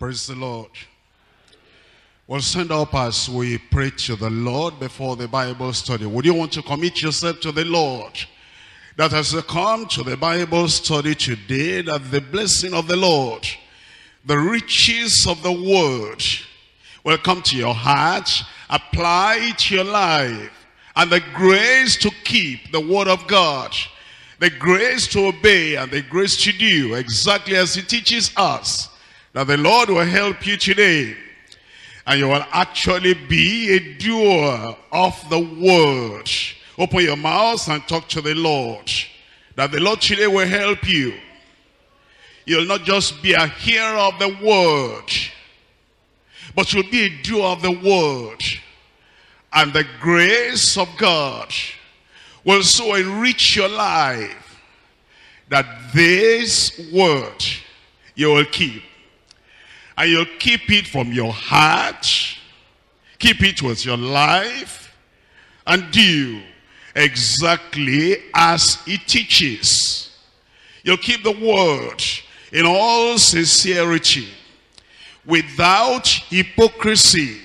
Praise the Lord. We'll stand up as we pray to the Lord before the Bible study. Would you want to commit yourself to the Lord? That as you come to the Bible study today, that the blessing of the Lord, the riches of the word, will come to your heart, apply it to your life, and the grace to keep the word of God, the grace to obey and the grace to do exactly as he teaches us, that the Lord will help you today. And you will actually be a doer of the word. Open your mouth and talk to the Lord. That the Lord today will help you. You'll not just be a hearer of the word, but you'll be a doer of the word. And the grace of God will so enrich your life that this word you will keep. And you'll keep it from your heart, keep it with your life, and do exactly as it teaches. You'll keep the word in all sincerity, without hypocrisy.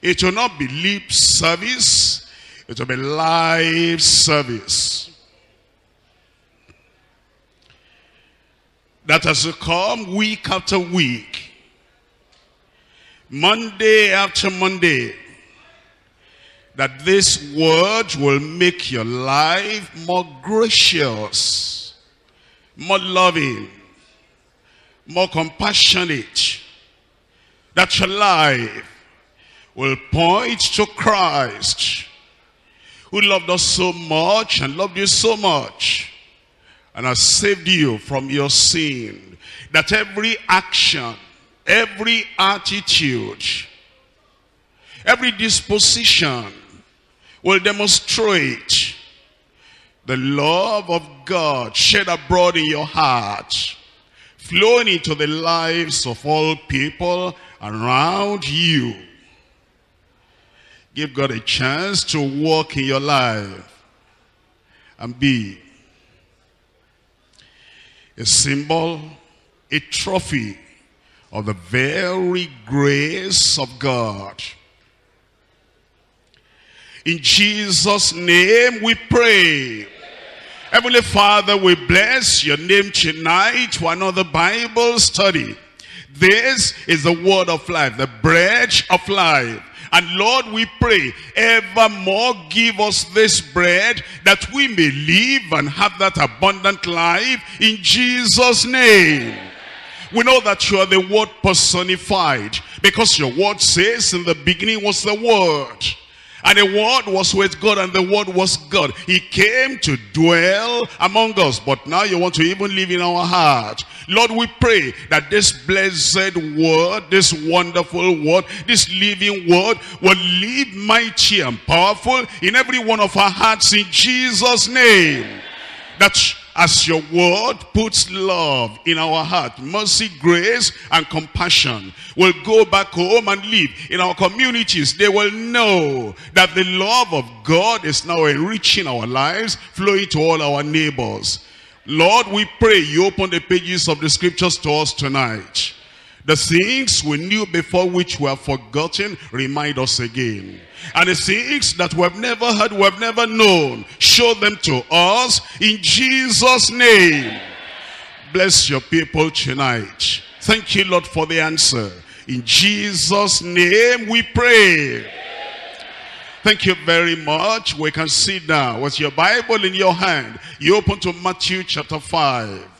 It will not be lip service, it will be life service. That has come week after week, Monday after Monday, that this word will make your life more gracious, more loving, more compassionate, that your life will point to Christ, who loved us so much and loved you so much and has saved you from your sin, that every action, every attitude, every disposition will demonstrate the love of God shed abroad in your heart, flowing into the lives of all people around you. Give God a chance to walk in your life and be a symbol, a trophy of the very grace of God. In Jesus' name we pray. Amen. Heavenly Father, we bless your name tonight for another Bible study. This is the word of life, the bread of life. And Lord, we pray, evermore give us this bread that we may live and have that abundant life in Jesus' name. Amen. We know that you are the word personified, because your word says in the beginning was the word, and the word was with God, and the word was God. He came to dwell among us, but now you want to even live in our heart. Lord, we pray that this blessed word, this wonderful word, this living word will live mighty and powerful in every one of our hearts in Jesus' name. That's as your word puts love in our heart, mercy, grace, and compassion, we'll go back home and live in our communities. They will know that the love of God is now enriching our lives, flowing to all our neighbors. Lord, we pray you open the pages of the scriptures to us tonight. The things we knew before which were forgotten, remind us again. And the things that we have never heard, we have never known, show them to us in Jesus' name. Bless your people tonight. Thank you, Lord, for the answer. In Jesus' name we pray. Thank you very much. We can sit down with your Bible in your hand. You open to Matthew chapter 5.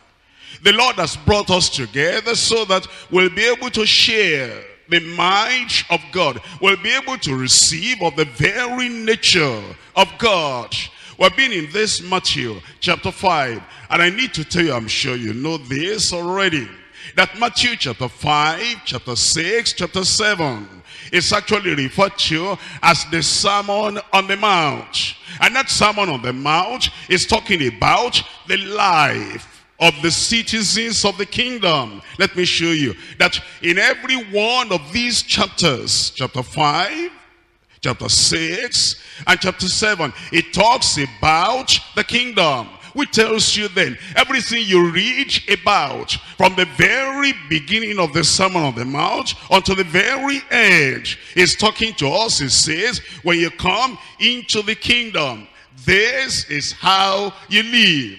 The Lord has brought us together so that we'll be able to share the mind of God. We'll be able to receive of the very nature of God. We've been in this Matthew chapter 5. And I need to tell you, I'm sure you know this already, that Matthew chapter 5, chapter 6, chapter 7 is actually referred to as the Sermon on the Mount. And that Sermon on the Mount is talking about the life of the citizens of the kingdom. Let me show you that in every one of these chapters, chapter 5, chapter 6, and chapter 7, it talks about the kingdom. which tells you then everything you read about from the very beginning of the Sermon on the Mount until the very end is talking to us. It says, when you come into the kingdom, this is how you live.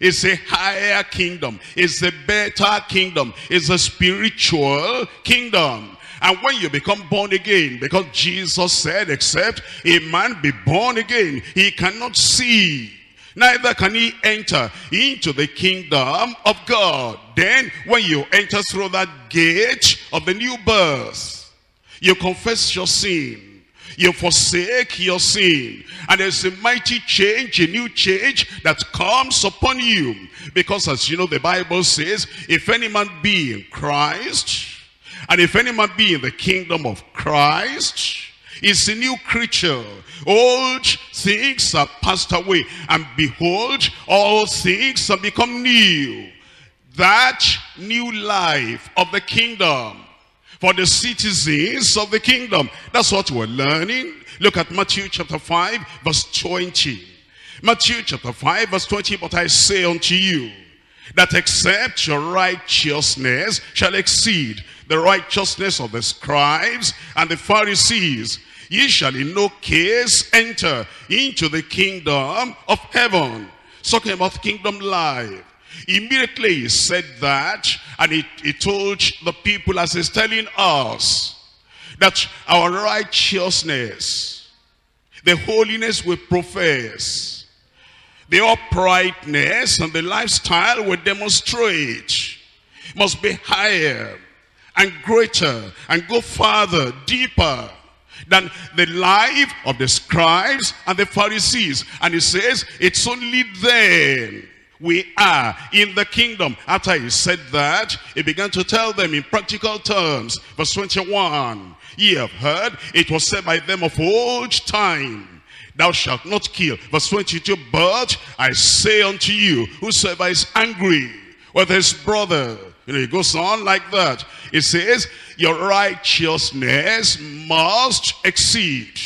It's a higher kingdom. It's a better kingdom. It's a spiritual kingdom. And when you become born again, because Jesus said, except a man be born again, he cannot see, neither can he enter into the kingdom of God. Then when you enter through that gate of the new birth, you confess your sin. You forsake your sin. And there's a mighty change, a new change that comes upon you. Because as you know, the Bible says, if any man be in Christ, and if any man be in the kingdom of Christ, he's a new creature. Old things are passed away, and behold, all things have become new. That new life of the kingdom, for the citizens of the kingdom. That's what we're learning. Look at Matthew chapter 5 verse 20. Matthew chapter 5 verse 20. But I say unto you, that except your righteousness shall exceed the righteousness of the scribes and the Pharisees, ye shall in no case enter into the kingdom of heaven. It's talking about kingdom life. Immediately he said that, and he told the people, as he's telling us, that our righteousness, the holiness we profess, the uprightness and the lifestyle we demonstrate must be higher and greater and go farther, deeper than the life of the scribes and the Pharisees. And he says, it's only then we are in the kingdom. After he said that, he began to tell them in practical terms. Verse 21, ye have heard it was said by them of old time, thou shalt not kill. Verse 22, but I say unto you, whosoever is angry with his brother, you know, it goes on like that. It says, your righteousness must exceed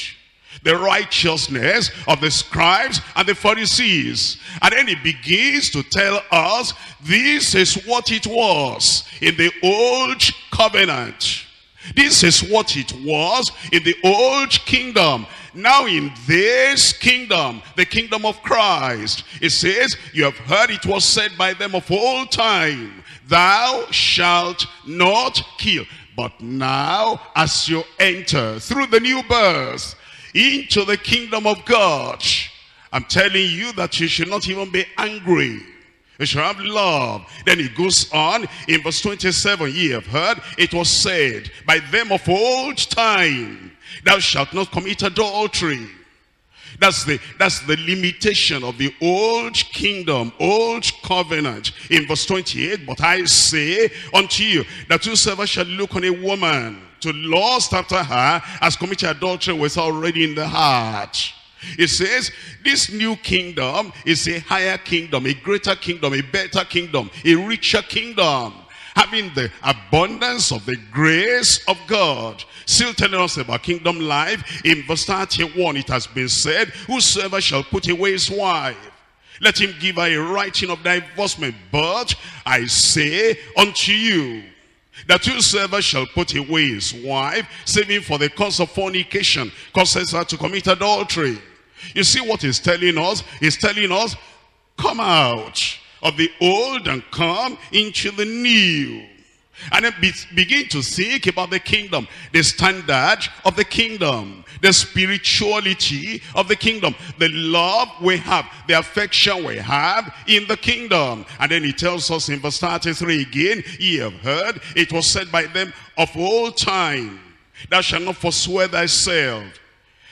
the righteousness of the scribes and the Pharisees. And then he begins to tell us, this is what it was in the old covenant. This is what it was in the old kingdom. Now in this kingdom, the kingdom of Christ, it says, you have heard it was said by them of old time, thou shalt not kill. But now as you enter through the new birth into the kingdom of God, I'm telling you that you should not even be angry. You should have love. Then it goes on in verse 27. Ye have heard it was said by them of old time, thou shalt not commit adultery. That's the limitation of the old kingdom, old covenant. In verse 28, but I say unto you, that whosoever shall look on a woman to lust after her has committed adultery with her already in the heart. It says, this new kingdom is a higher kingdom, a greater kingdom, a better kingdom, a richer kingdom, having the abundance of the grace of God. Still telling us about kingdom life. In verse 31, it has been said, whosoever shall put away his wife, let him give her a writing of divorcement. But I say unto you, that whosoever shall put away his wife, saving for the cause of fornication, causes her to commit adultery. You see what he's telling us? He's telling us, come out of the old and come into the new. And then begin to think about the kingdom, the standard of the kingdom, the spirituality of the kingdom, the love we have, the affection we have in the kingdom. And then he tells us in verse 33 again, ye have heard it was said by them of old time, thou shalt not forswear thyself,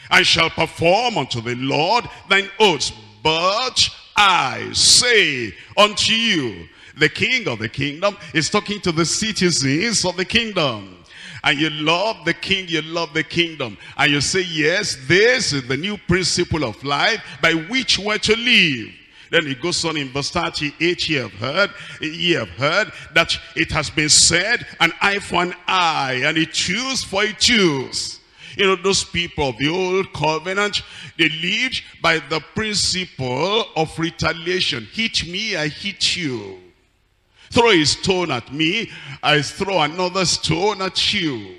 and shalt perform unto the Lord thine oaths. But I say unto you, the king of the kingdom is talking to the citizens of the kingdom. And you love the king, you love the kingdom. And you say, yes, this is the new principle of life by which we're to live. Then it goes on in verse 38, ye have heard that it has been said, an eye for an eye, and a tooth for a tooth. You know, those people of the old covenant, they lived by the principle of retaliation. Hit me, I hit you. Throw a stone at me, I throw another stone at you.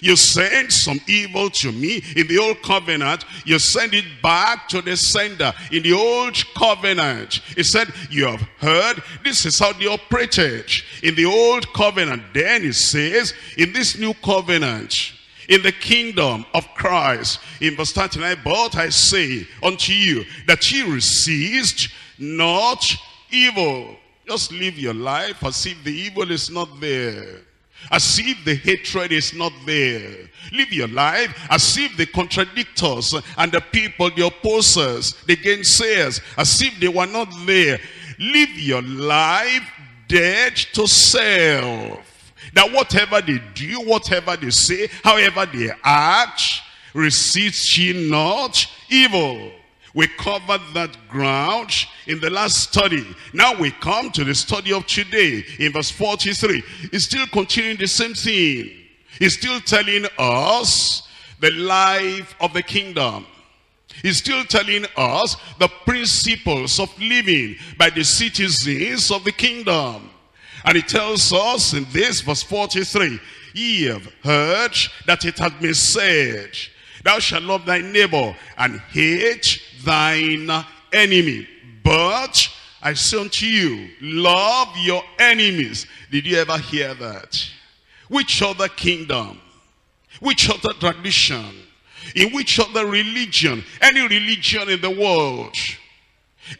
You send some evil to me in the old covenant, you send it back to the sender. In the old covenant, it said, you have heard, this is how they operated. In the old covenant, then it says, in this new covenant, in the kingdom of Christ, in verse 39, but I say unto you, that ye resist not evil. Just live your life as if the evil is not there. As if the hatred is not there. Live your life as if the contradictors and the people, the opposers, the gainsayers, as if they were not there. Live your life dead to self. That whatever they do, whatever they say, however they act, resist ye not evil. We covered that ground in the last study. Now we come to the study of today in verse 43. It's still continuing the same thing. It's still telling us the life of the kingdom. It's still telling us the principles of living by the citizens of the kingdom. And it tells us in this verse 43, ye have heard that it hath been said, thou shalt love thy neighbor and hate thine enemy. But I say unto you, love your enemies. Did you ever hear that? Which other kingdom? Which other tradition? In which other religion? Any religion in the world?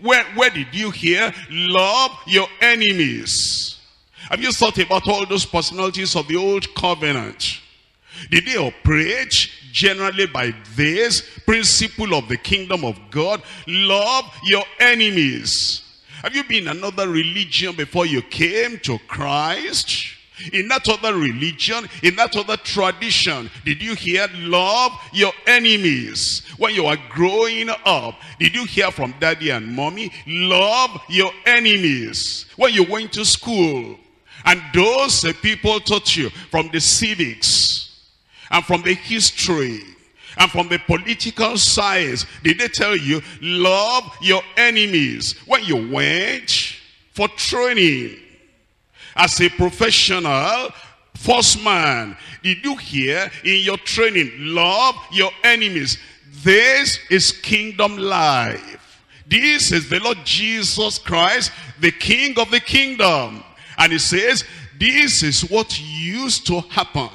Where did you hear, love your enemies? Have you thought about all those personalities of the old covenant? Did they operate generally by this principle of the kingdom of God? Love your enemies. Have you been in another religion before you came to Christ? In that other religion, in that other tradition, did you hear, love your enemies? When you were growing up, did you hear from daddy and mommy, love your enemies? When you went to school, and those people taught you from the civics and from the history and from the political science, did they tell you, love your enemies? When you went for training as a professional first man, did you hear in your training, love your enemies? This is kingdom life. This is the Lord Jesus Christ, the King of the kingdom. And it says, this is what used to happen.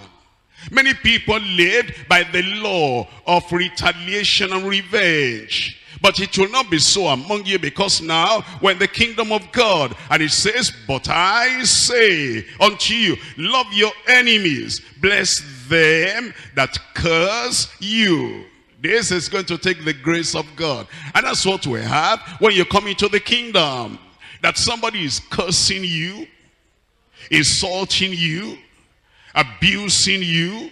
Many people lived by the law of retaliation and revenge. But it will not be so among you, because now we're in the kingdom of God. And it says, but I say unto you, love your enemies, bless them that curse you. This is going to take the grace of God. And that's what we have when you come into the kingdom. That somebody is cursing you, insulting you, abusing you,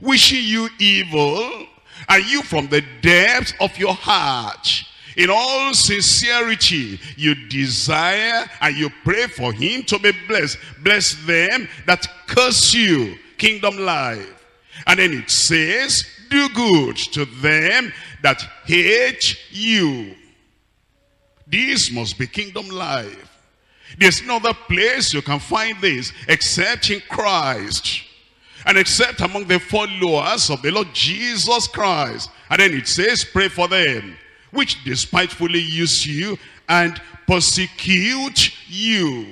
wishing you evil, and you from the depths of your heart, in all sincerity, you desire and you pray for him to be blessed. Bless them that curse you. Kingdom life. And then it says, do good to them that hate you. This must be kingdom life. There's no other place you can find this except in Christ, and except among the followers of the Lord Jesus Christ. And then it says, pray for them which despitefully use you and persecute you.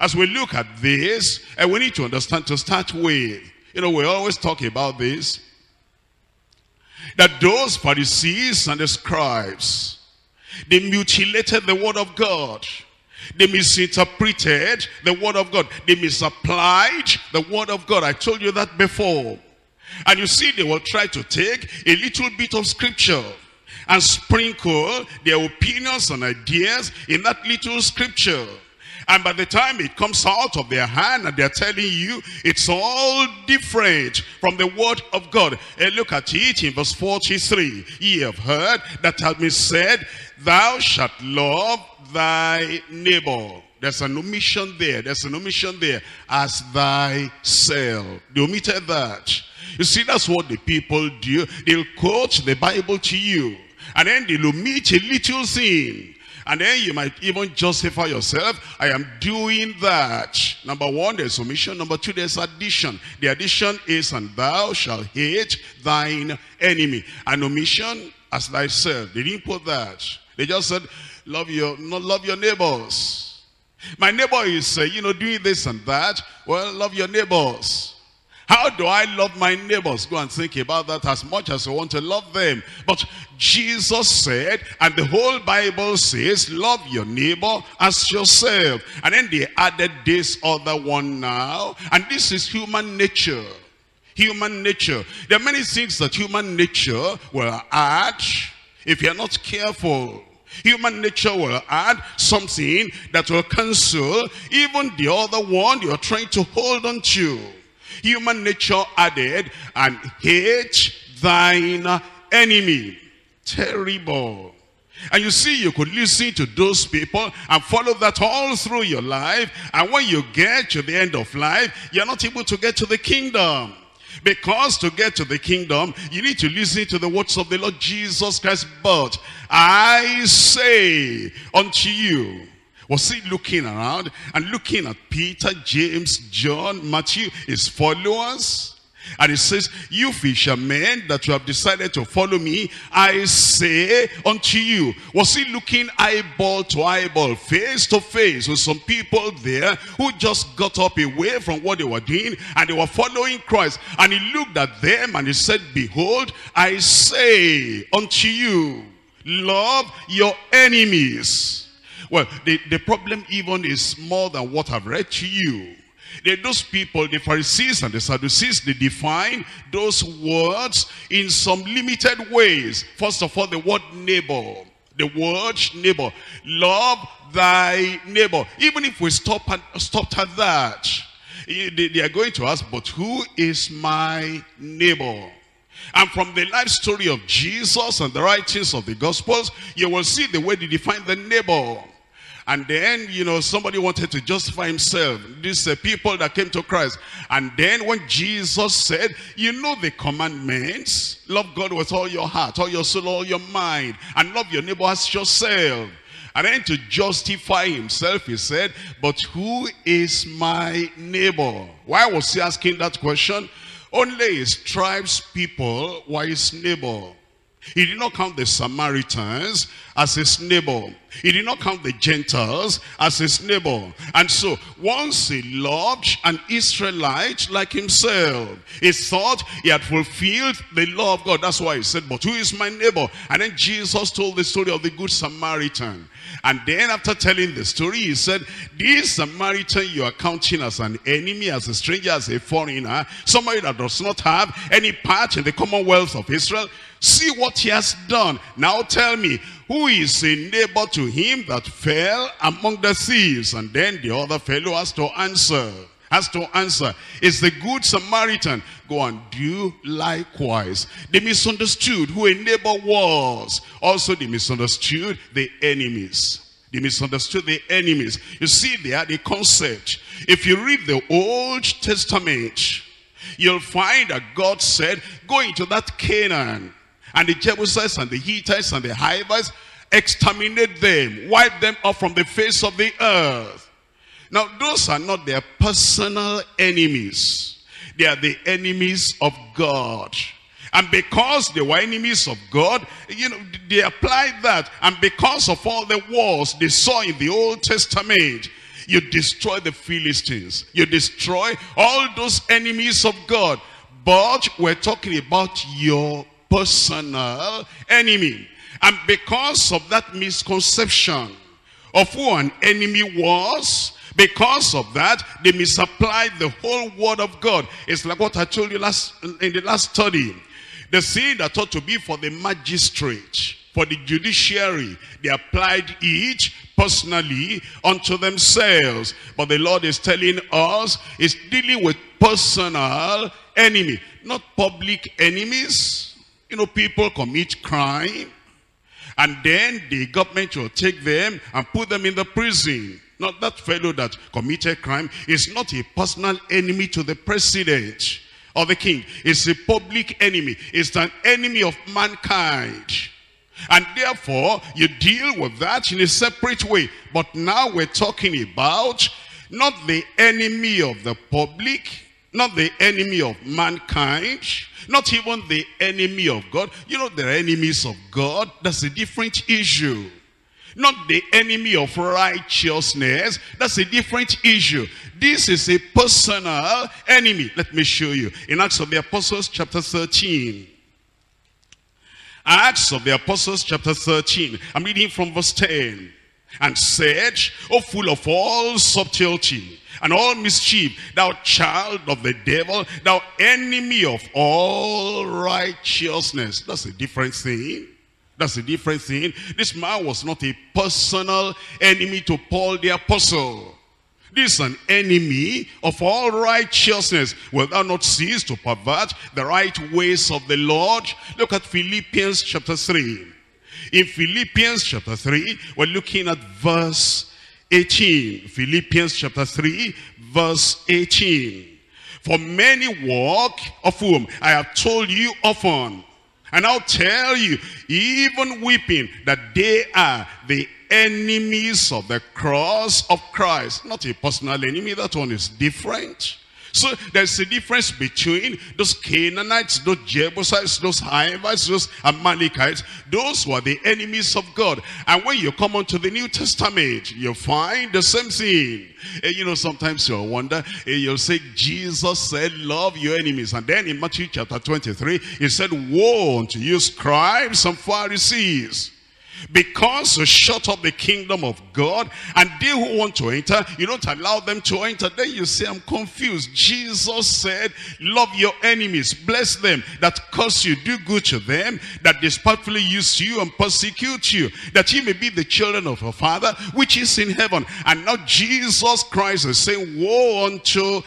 As we look at this, and we need to understand to start with, you know, we always talk about this, that those Pharisees and the scribes, they mutilated the word of God. They misinterpreted the word of God. They misapplied the word of God. I told you that before. And you see, they will try to take a little bit of scripture and sprinkle their opinions and ideas in that little scripture. And by the time it comes out of their hand and they're telling you, it's all different from the word of God. And look at it in verse 43. Ye have heard that hath been said, thou shalt love thy neighbor. There's an omission there. There's an omission there. As thyself. They omitted that. You see, that's what the people do. They'll quote the Bible to you, and then they'll omit a little thing, and then you might even justify yourself. I am doing that. Number one, there's omission. Number two, there's addition. The addition is, and thou shalt hate thine enemy. And omission, as thyself. They didn't put that. They just said, love your neighbors. My neighbor is, doing this and that. Well, love your neighbors. How do I love my neighbors? Go and think about that as much as I want to love them. But Jesus said, and the whole Bible says, love your neighbor as yourself. And then they added this other one now. And this is human nature. Human nature. There are many things that human nature will add if you're not careful. Human nature will add something that will cancel even the other one you're trying to hold on to. Human nature added, and hate thine enemy. Terrible. And you see, you could listen to those people and follow that all through your life. And when you get to the end of life, you're not able to get to the kingdom. Because to get to the kingdom, you need to listen to the words of the Lord Jesus Christ. But I say unto you. Was he looking around and looking at Peter, James, John, Matthew, his followers? And he says, you fishermen that you have decided to follow me, I say unto you. Was he looking eyeball to eyeball, face to face with some people there who just got up away from what they were doing and they were following Christ? And he looked at them and he said, behold, I say unto you, love your enemies. Well, the problem even is more than what I've read to you. Those people, the Pharisees and the Sadducees, they define those words in some limited ways. First of all, the word neighbor. The word neighbor. Love thy neighbor. Even if we stopped at that, they are going to ask, but who is my neighbor? And from the life story of Jesus and the writings of the Gospels, you will see the way they define the neighbor. And then, somebody wanted to justify himself. These people that came to Christ. And then when Jesus said, the commandments. Love God with all your heart, all your soul, all your mind. And love your neighbor as yourself. And then to justify himself, he said, but who is my neighbor? Why was he asking that question? Only his tribe's people were his neighbor. He did not count the Samaritans as his neighbor. He did not count the Gentiles as his neighbor. And so, once he loved an Israelite like himself, he thought he had fulfilled the law of God. That's why he said, but who is my neighbor? And then Jesus told the story of the Good Samaritan. And then after telling the story, he said, this Samaritan you are counting as an enemy, as a stranger, as a foreigner, somebody that does not have any part in the commonwealth of Israel, see what he has done. Now tell me, who is a neighbor to him that fell among the thieves? And then the other fellow has to answer. It's the Good Samaritan. Go and do likewise. They misunderstood who a neighbor was. Also, they misunderstood the enemies. You see, they had a concept. If you read the Old Testament, you'll find that God said, go into that Canaan. And the Jebusites and the Hittites and the Hivites, exterminate them, wipe them off from the face of the earth. Now, those are not their personal enemies. They are the enemies of God. And because they were enemies of God, they applied that. And because of all the wars they saw in the Old Testament, you destroy the Philistines. You destroy all those enemies of God. But we're talking about your personal enemy. And because of that misconception of who an enemy was, because of that, they misapplied the whole word of God. It's like what I told you in the last study. The thing that ought to be for the magistrate, for the judiciary, they applied it personally unto themselves. But the Lord is telling us, it's dealing with personal enemy, not public enemies. People commit crime. And then the government will take them and put them in the prison. Not that fellow that committed crime is not a personal enemy to the president. of a king. It's a public enemy. It's an enemy of mankind. And therefore, you deal with that in a separate way. But now we're talking about not the enemy of the public, not the enemy of mankind, not even the enemy of God. You know, there are enemies of God. That's a different issue. Not the enemy of righteousness. That's a different issue. This is a personal enemy. Let me show you. In Acts of the Apostles chapter 13. Acts of the Apostles chapter 13. I'm reading from verse 10. And said, O full of all subtlety and all mischief, thou child of the devil, thou enemy of all righteousness. That's a different thing. That's a different thing. This man was not a personal enemy to Paul the apostle. This is an enemy of all righteousness. Wilt thou not cease to pervert the right ways of the Lord? Look at Philippians chapter 3. In Philippians chapter 3, we're looking at verse 18. Philippians chapter 3, verse 18. For many walk, of whom I have told you often, and I'll tell you, even weeping, that they are the enemies of the cross of Christ. Not a personal enemy, that one is different. So there's a difference between those Canaanites, those Jebusites, those Hivites, those Amalekites. Those were the enemies of God. And when you come onto the New Testament, you find the same thing. You know, sometimes you'll wonder, you'll say, Jesus said, love your enemies. And then in Matthew chapter 23, he said, woe unto you, scribes and Pharisees, because you shut up the kingdom of God, and they who want to enter, you don't allow them to enter. Then you say, I'm confused. Jesus said, love your enemies, bless them that curse you, do good to them that despitefully use you and persecute you, that you may be the children of your Father which is in heaven. And now Jesus Christ is saying, woe unto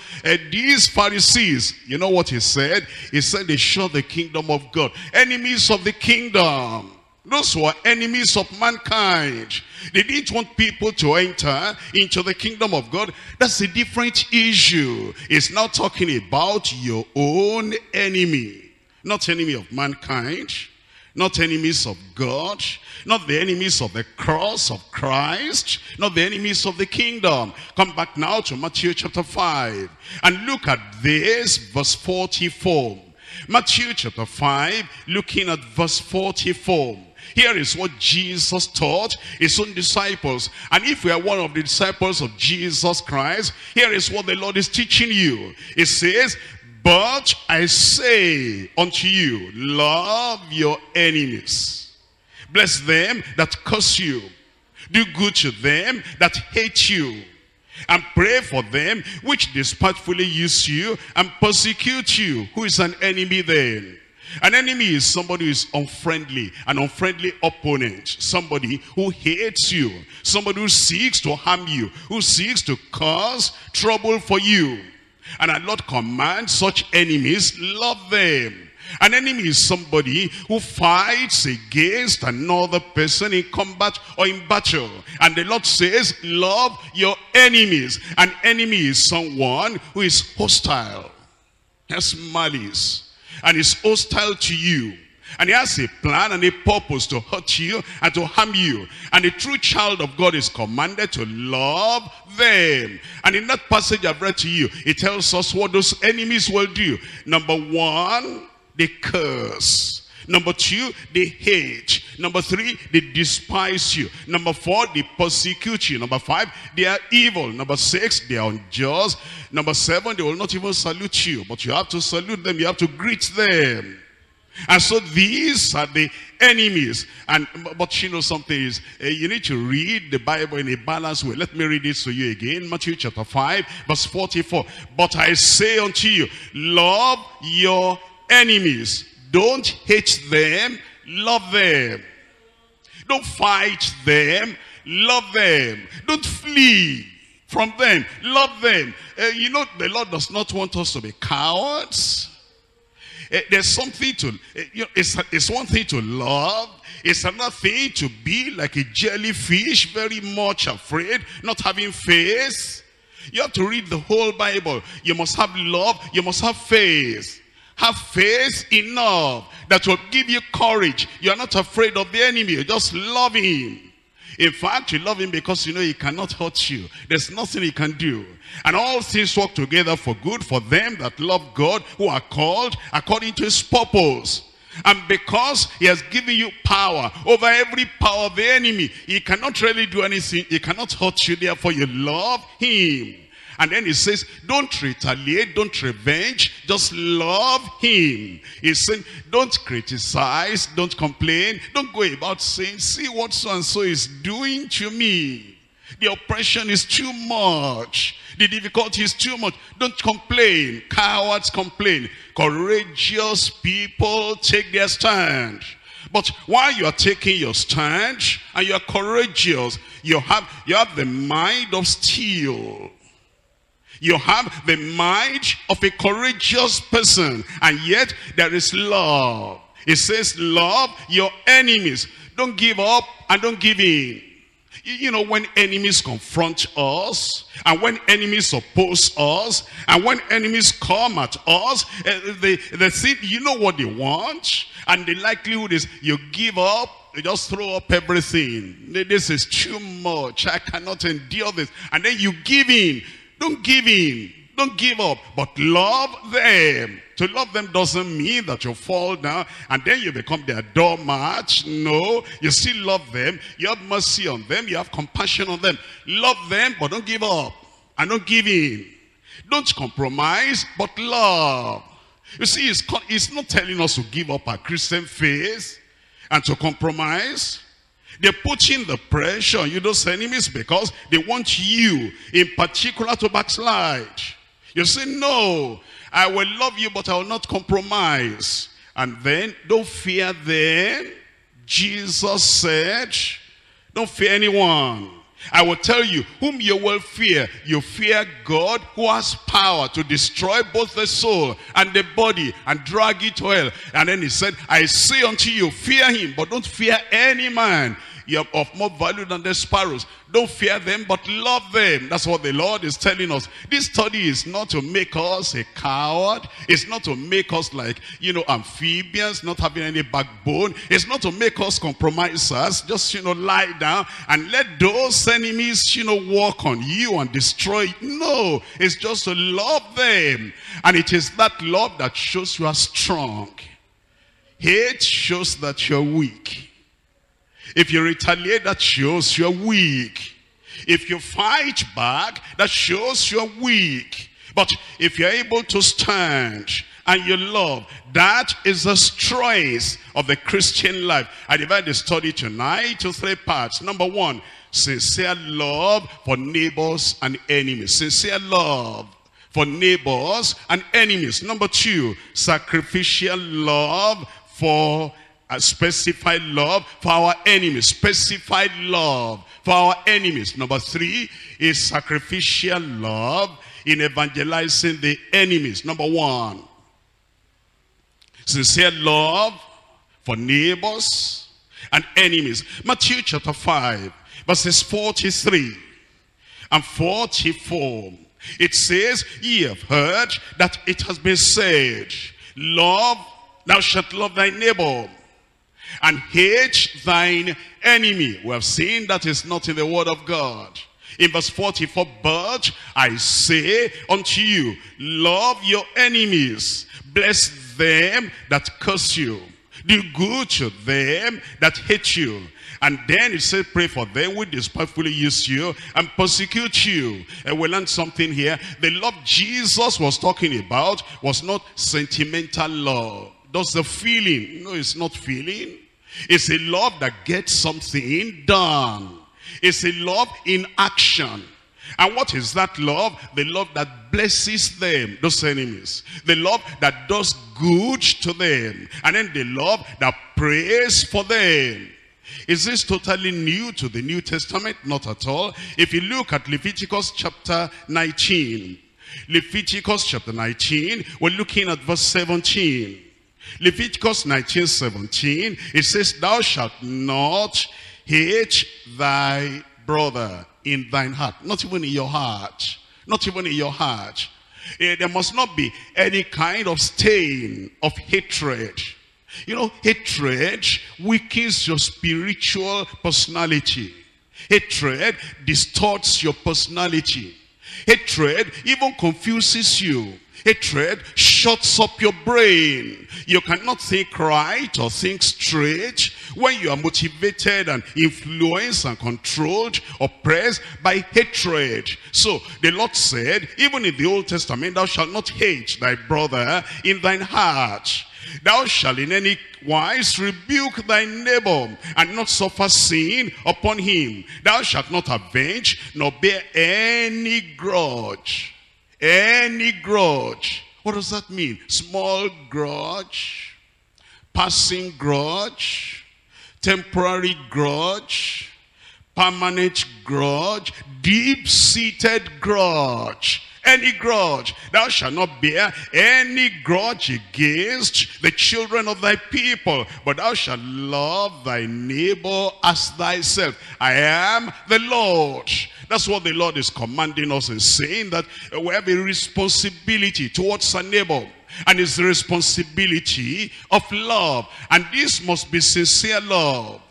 these Pharisees. You know what he said? He said they shut the kingdom of God. Enemies of the kingdom. Those who are enemies of mankind. They didn't want people to enter into the kingdom of God. That's a different issue. It's now talking about your own enemy. Not enemy of mankind. Not enemies of God. Not the enemies of the cross of Christ. Not the enemies of the kingdom. Come back now to Matthew chapter 5. And look at this, verse 44. Matthew chapter 5, looking at verse 44. Here is what Jesus taught his own disciples. And if we are one of the disciples of Jesus Christ, here is what the Lord is teaching you. It says, but I say unto you, love your enemies. Bless them that curse you. Do good to them that hate you. And pray for them which despitefully use you and persecute you. Who is an enemy then? An enemy is somebody who is unfriendly, an unfriendly opponent, somebody who hates you, somebody who seeks to harm you, who seeks to cause trouble for you. And our Lord commands such enemies, love them. An enemy is somebody who fights against another person in combat or in battle. And the Lord says, love your enemies. An enemy is someone who is hostile, has malice, and is hostile to you, and he has a plan and a purpose to hurt you and to harm you. And the true child of God is commanded to love them. And in that passage I've read to you, it tells us what those enemies will do. Number one, they curse. Number two, they hate. Number three, they despise you. Number four, they persecute you. Number five, they are evil. Number six, they are unjust. Number seven, they will not even salute you. But you have to salute them. You have to greet them. And so these are the enemies. But you know something is, you need to read the Bible in a balanced way. Let me read it to you again. Matthew chapter 5, verse 44. But I say unto you, love your enemies. Don't hate them, love them. Don't fight them, love them. Don't flee from them, love them. You know, the Lord does not want us to be cowards. There's something to, you know, it's one thing to love. It's another thing to be like a jellyfish, very much afraid, not having faith. You have to read the whole Bible. You must have love. You must have faith. Have faith enough that will give you courage. You are not afraid of the enemy. You just love him. In fact, you love him because you know he cannot hurt you. There's nothing he can do. And all things work together for good for them that love God, who are called according to his purpose. And because he has given you power over every power of the enemy, he cannot really do anything. He cannot hurt you. Therefore, you love him. And then he says, don't retaliate, don't revenge, just love him. He's saying, don't criticize, don't complain, don't go about saying, see what so-and-so is doing to me. The oppression is too much. The difficulty is too much. Don't complain. Cowards complain. Courageous people take their stand. But while you are taking your stand and you are courageous, you have the mind of steel. You have the mind of a courageous person, and yet there is love. It says, love your enemies. Don't give up and don't give in. You know, when enemies confront us, and when enemies oppose us, and when enemies come at us, they think you know what they want, and the likelihood is you give up. They just throw up everything. This is too much. I cannot endure this. And then you give in. Don't give in. Don't give up. But love them. To love them doesn't mean that you fall down and then you become their doormat. No. You still love them. You have mercy on them. You have compassion on them. Love them, but don't give up. And don't give in. Don't compromise, but love. You see, it's not telling us to give up our Christian faith and to compromise. They're putting the pressure on you, those enemies, because they want you, in particular, to backslide. You say, no, I will love you, but I will not compromise. And then, don't fear them. Jesus said, don't fear anyone. I will tell you, whom you will fear. You fear God, who has power to destroy both the soul and the body and drag it to hell. And then he said, I say unto you, fear him, but don't fear any man. You are of more value than the sparrows. Don't fear them, but love them. That's what the Lord is telling us. This study is not to make us a coward. It's not to make us like, you know, amphibians, not having any backbone. It's not to make us compromisers. Just, you know, lie down and let those enemies, you know, walk on you and destroy you. No, it's just to love them. And it is that love that shows you are strong. Hate shows that you're weak. If you retaliate, that shows you're weak. If you fight back, that shows you're weak. But if you're able to stand and you love, that is the strength of the Christian life. I divide the study tonight to three parts. Number one, sincere love for neighbors and enemies. Sincere love for neighbors and enemies. Number two, sacrificial love for specified love for our enemies. Specified love for our enemies. Number three is sacrificial love in evangelizing the enemies. Number one, sincere love for neighbors and enemies. Matthew chapter 5, verses 43 and 44. It says, ye have heard that it has been said, love, thou shalt love thy neighbor, and hate thine enemy. We have seen that is not in the word of God. In verse 44, but I say unto you, love your enemies, bless them that curse you, do good to them that hate you. And then it says, pray for them who despitefully use you and persecute you. And we learned something here. The love Jesus was talking about was not sentimental love. Does the feeling? No, it's not feeling. It's a love that gets something done. It's a love in action. And what is that love? The love that blesses them, those enemies. The love that does good to them. And then the love that prays for them. Is this totally new to the New Testament? Not at all. If you look at Leviticus chapter 19. Leviticus chapter 19, we're looking at verse 17. Leviticus 19:17, it says, thou shalt not hate thy brother in thine heart. Not even in your heart. not even in your heart. There must not be any kind of stain of hatred. You know, hatred weakens your spiritual personality. Hatred distorts your personality. Hatred even confuses you. Hatred shuts up your brain. You cannot think right or think straight when you are motivated and influenced and controlled, oppressed by hatred. So the Lord said, even in the Old Testament, thou shalt not hate thy brother in thine heart. Thou shalt in any wise rebuke thy neighbor, and not suffer sin upon him. Thou shalt not avenge, nor bear any grudge. Any grudge. What does that mean? Small grudge, passing grudge, temporary grudge, permanent grudge, deep-seated grudge. Any grudge. Thou shalt not bear any grudge against the children of thy people, but thou shalt love thy neighbor as thyself. I am the Lord. That's what the Lord is commanding us and saying, that we have a responsibility towards our neighbor. And it's the responsibility of love. And this must be sincere love,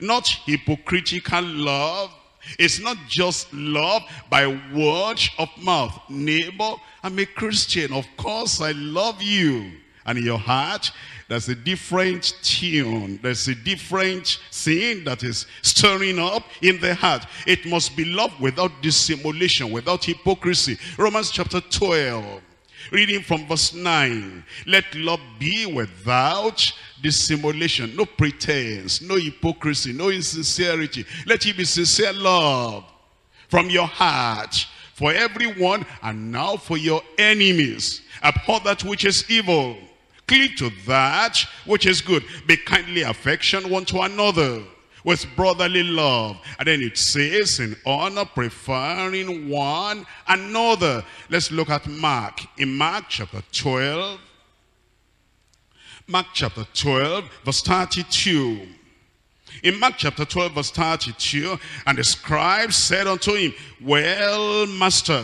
not hypocritical love. It's not just love by word of mouth. Neighbor, I'm a Christian. Of course, I love you. And in your heart, there's a different tune. There's a different thing that is stirring up in the heart. It must be love without dissimulation, without hypocrisy. Romans chapter 12, reading from verse 9. Let love be without dissimulation, no pretense, no hypocrisy, no insincerity. Let it be sincere love from your heart, for everyone, and now for your enemies. Abhor that which is evil, cleave to that which is good. Be kindly affection one to another with brotherly love. And then it says, in honor, preferring one another. Let's look at Mark. In Mark chapter 12, Mark chapter 12, verse 32. In Mark chapter 12, verse 32, and the scribe said unto him, Well, Master,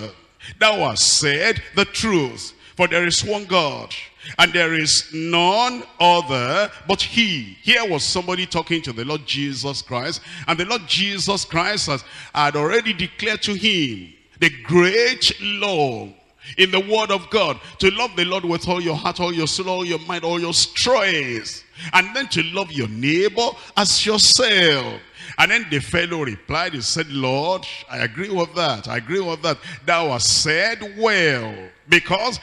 thou hast said the truth, for there is one God, and there is none other but he. Here was somebody talking to the Lord Jesus Christ, and the Lord Jesus Christ had already declared to him the great law in the word of God, to love the Lord with all your heart, all your soul, all your mind, all your strength, and then to love your neighbor as yourself. And then the fellow replied, he said, Lord, I agree with that, I agree with that. Thou hast said well, because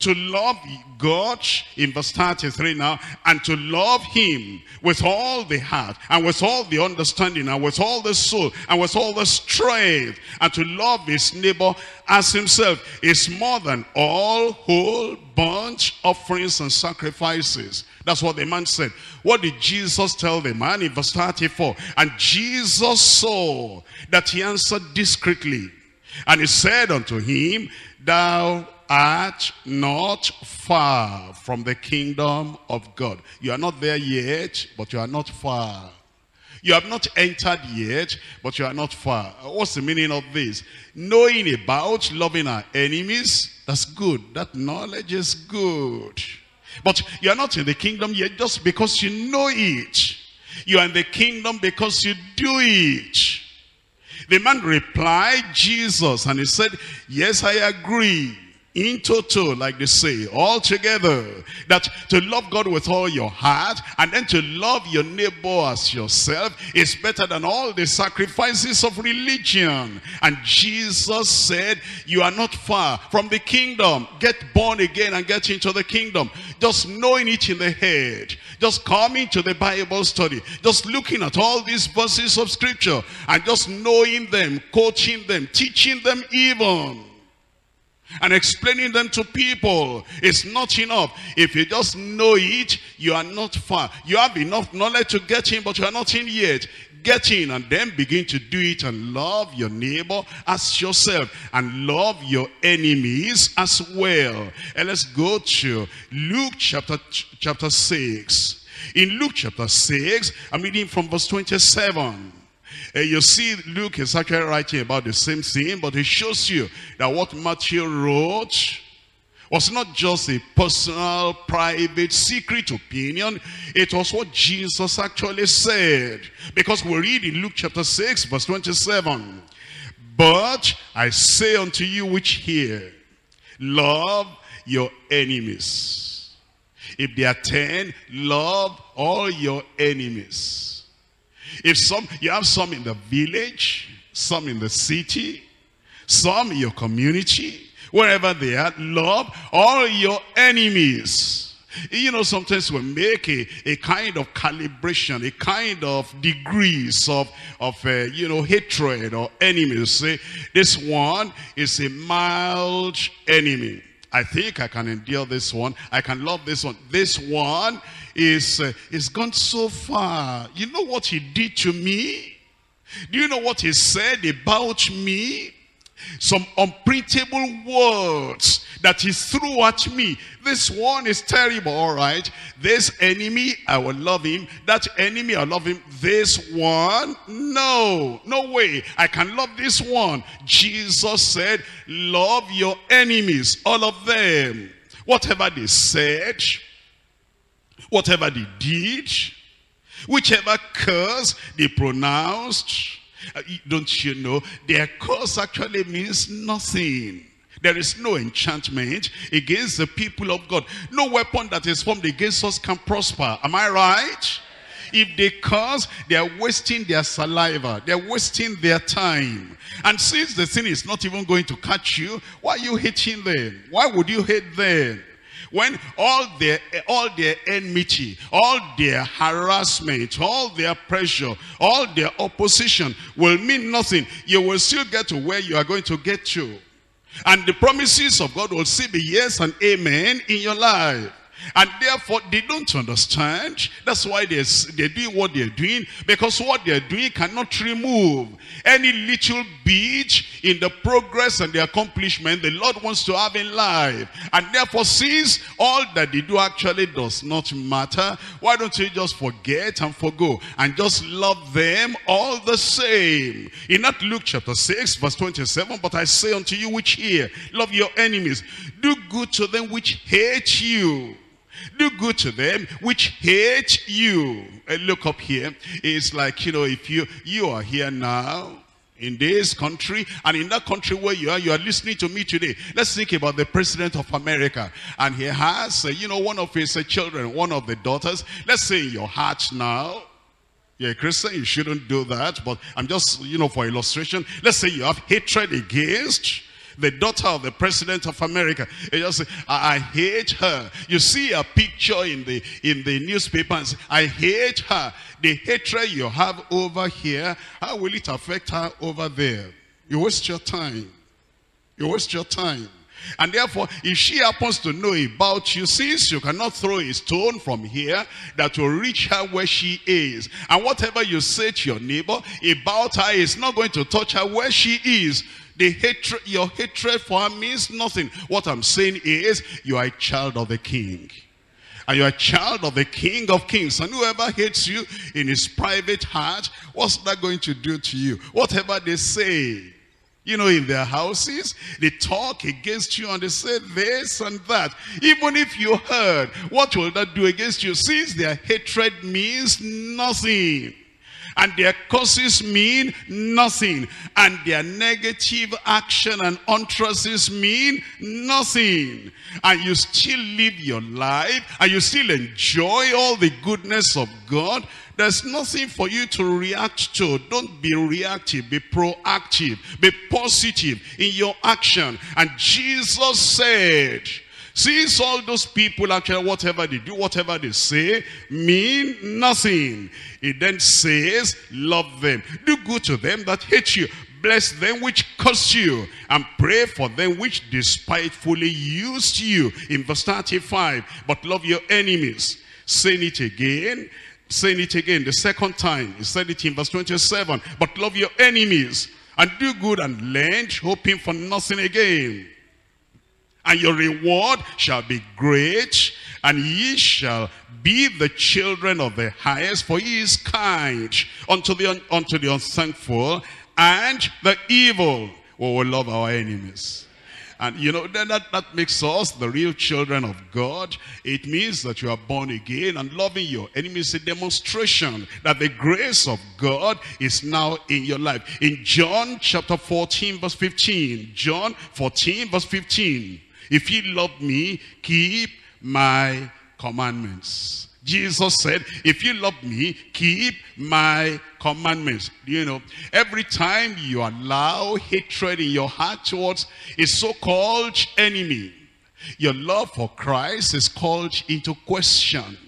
to love God, in verse 33 now, and to love him with all the heart, and with all the understanding, and with all the soul, and with all the strength, and to love his neighbor as himself, is more than all whole bunch offerings and sacrifices. That's what the man said. What did Jesus tell the man? In verse 34, and Jesus saw that he answered discreetly, and he said unto him, Thou art not far from the kingdom of God. You are not there yet, but you are not far. You have not entered yet, but you are not far. What's the meaning of this? Knowing about loving our enemies, that's good. That knowledge is good. But you are not in the kingdom yet just because you know it. You are in the kingdom because you do it. The man replied Jesus, and he said, Yes, I agree. In total, like they say, all together, that to love God with all your heart, and then to love your neighbor as yourself, is better than all the sacrifices of religion. And Jesus said, you are not far from the kingdom. Get born again and get into the kingdom. Just knowing it in the head, just coming to the Bible study, just looking at all these verses of scripture, and just knowing them, coaching them, teaching them even, and explaining them to people, is not enough. If you just know it, you are not far. You have enough knowledge to get in, but you are not in yet. Get in, and then begin to do it, and love your neighbor as yourself, and love your enemies as well. And let's go to Luke chapter 6. In Luke chapter 6, I'm reading from verse 27. And you see Luke is actually writing about the same thing, but it shows you that what Matthew wrote was not just a personal, private, secret opinion. It was what Jesus actually said. Because we read in Luke chapter 6, verse 27, "But I say unto you which hear, love your enemies. If they are 10, love all your enemies." If you have some in the village, some in the city, some in your community, wherever they are, love all your enemies. You know, sometimes we make a kind of calibration, a kind of degrees of you know, hatred or enemies. Say, this one is a mild enemy. I think I can endure this one. I can love this one. This one is gone so far. You know what he did to me? Do you know what he said about me? Some unprintable words that he threw at me. This one is terrible, all right. This enemy, I will love him. That enemy, I love him. This one, no. No way. I can love this one. Jesus said, love your enemies, all of them. Whatever they said, whatever they did, whichever curse they pronounced, don't you know, their curse actually means nothing. There is no enchantment against the people of God. No weapon that is formed against us can prosper. Am I right? If they curse, they are wasting their saliva. They are wasting their time. And since the thing is not even going to catch you, why are you hating them? Why would you hate them? When all their enmity, all their harassment, all their pressure, all their opposition will mean nothing, you will still get to where you are going to get to. And the promises of God will still be yes and amen in your life. And therefore, they don't understand. That's why they're doing what they're doing. Because what they're doing cannot remove any little bit in the progress and the accomplishment the Lord wants to have in life. And therefore, since all that they do actually does not matter, why don't you just forget and forgo and just love them all the same? In that Luke chapter 6, verse 27, "But I say unto you which hear, love your enemies. Do good to them which hate you." Do good to them which hate you. And look up here. It's like, you know, if you are here now in this country, and in that country where you are listening to me today. Let's think about the president of America. And he has, you know, one of his children, one of the daughters. Let's say in your heart now, you're a Christian, you shouldn't do that. But I'm just, you know, for illustration. Let's say you have hatred against the daughter of the president of America. You just say, I hate her. You see a picture in the newspaper and say, I hate her. The hatred you have over here, how will it affect her over there? You waste your time. You waste your time. And therefore, if she happens to know about you, since you cannot throw a stone from here that will reach her where she is, and whatever you say to your neighbor about her is not going to touch her where she is. Your hatred for her means nothing. What I'm saying is, you are a child of the King. And you are a child of the King of Kings. And whoever hates you in his private heart, what's that going to do to you? Whatever they say, you know, in their houses, they talk against you and they say this and that. Even if you heard, what will that do against you? Since their hatred means nothing, and their curses mean nothing, and their negative action and utterances mean nothing, and you still live your life and you still enjoy all the goodness of God, there's nothing for you to react to. Don't be reactive. Be proactive. Be positive in your action. And Jesus said, since all those people actually, whatever they do, whatever they say, mean nothing, he then says, love them. Do good to them that hate you. Bless them which curse you. And pray for them which despitefully used you. In verse 35, but love your enemies. Saying it again. Saying it again the second time. He said it in verse 27. But love your enemies. And do good and lend, hoping for nothing again. And your reward shall be great, and ye shall be the children of the highest, for he is kind unto the unthankful and the evil. Oh, we love our enemies. And you know, that makes us the real children of God. It means that you are born again, and loving your enemies is a demonstration that the grace of God is now in your life. In John chapter 14 verse 15, John 14 verse 15, if ye love me, keep my commandments. Jesus said, if you love me, keep my commandments. You know, every time you allow hatred in your heart towards a so-called enemy, your love for Christ is called into question.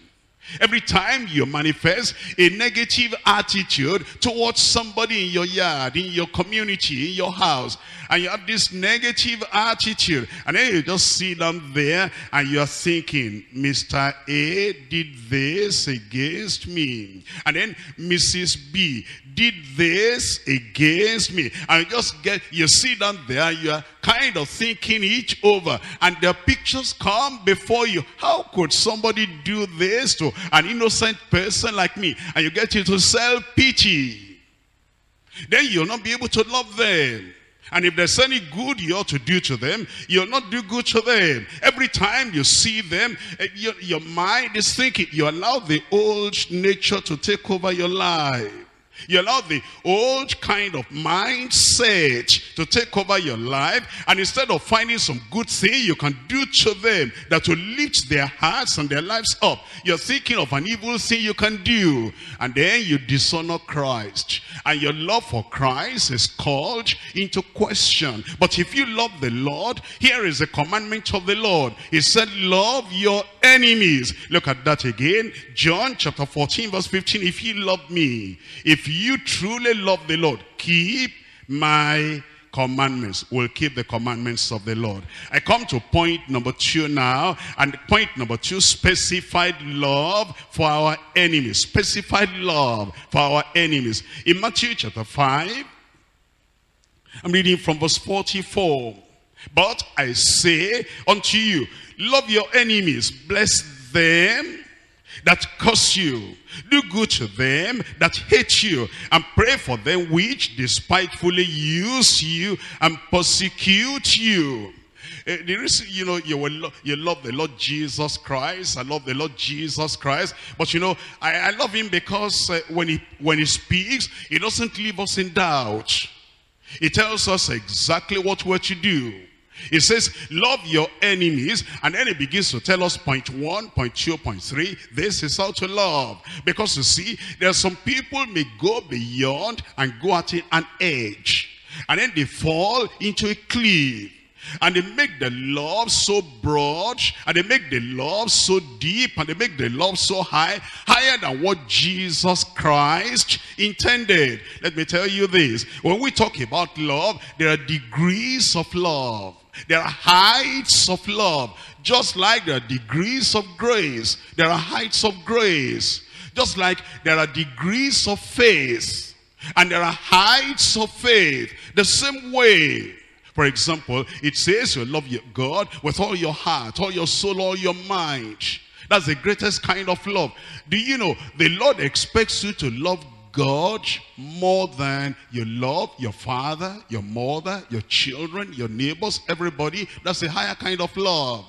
Every time you manifest a negative attitude towards somebody in your yard, in your community, in your house, and you have this negative attitude, and then you just sit down there and you are thinking, Mr. A did this against me, and then Mrs. B did this against me, and you sit down there and you are kind of thinking it over, and the pictures come before you. How could somebody do this to an innocent person like me? And you get into self-pity. Then you'll not be able to love them. And if there's any good you ought to do to them, you'll not do good to them. Every time you see them, your mind is thinking. You allow the old nature to take over your life. You allow the old kind of mindset to take over your life, and instead of finding some good thing you can do to them that will lift their hearts and their lives up, you're thinking of an evil thing you can do, and then you dishonor Christ, and your love for Christ is called into question. But if you love the Lord, here is the commandment of the Lord. He said, love your enemies. Look at that again. John chapter 14 verse 15, if you love me, if you truly love the Lord, keep my commandments. We'll keep the commandments of the Lord. I come to point number 2 now, and point number 2, specified love for our enemies. Specified love for our enemies. In Matthew chapter 5, I'm reading from verse 44. But I say unto you, love your enemies, bless them that curse you, do good to them that hate you, and pray for them which despitefully use you and persecute you. The reason, you know, you love the Lord Jesus Christ. I love the Lord Jesus Christ, but you know, I love him because when he speaks, he doesn't leave us in doubt. He tells us exactly what we're to do. It says, love your enemies, and then it begins to tell us point 1, point 2, point 3. This is how to love. Because you see, there are some people may go beyond and go at an edge, and then they fall into a cliff. And they make the love so broad, and they make the love so deep, and they make the love so high, higher than what Jesus Christ intended. Let me tell you this. When we talk about love, there are degrees of love. There are heights of love. Just like there are degrees of grace, there are heights of grace. Just like there are degrees of faith, and there are heights of faith. The same way. For example, it says you love your God with all your heart, all your soul, all your mind. That's the greatest kind of love. Do you know the Lord expects you to love God more than you love your father, your mother, your children, your neighbors, everybody? That's a higher kind of love.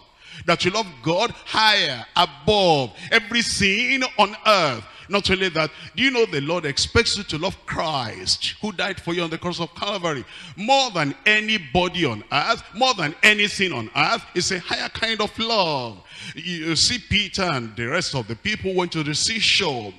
That you love God higher, above everything on earth. Not only that, do you know the Lord expects you to love Christ, who died for you on the cross of Calvary, more than anybody on earth, more than anything on earth? It's a higher kind of love. You see, Peter and the rest of the people went to the seashore,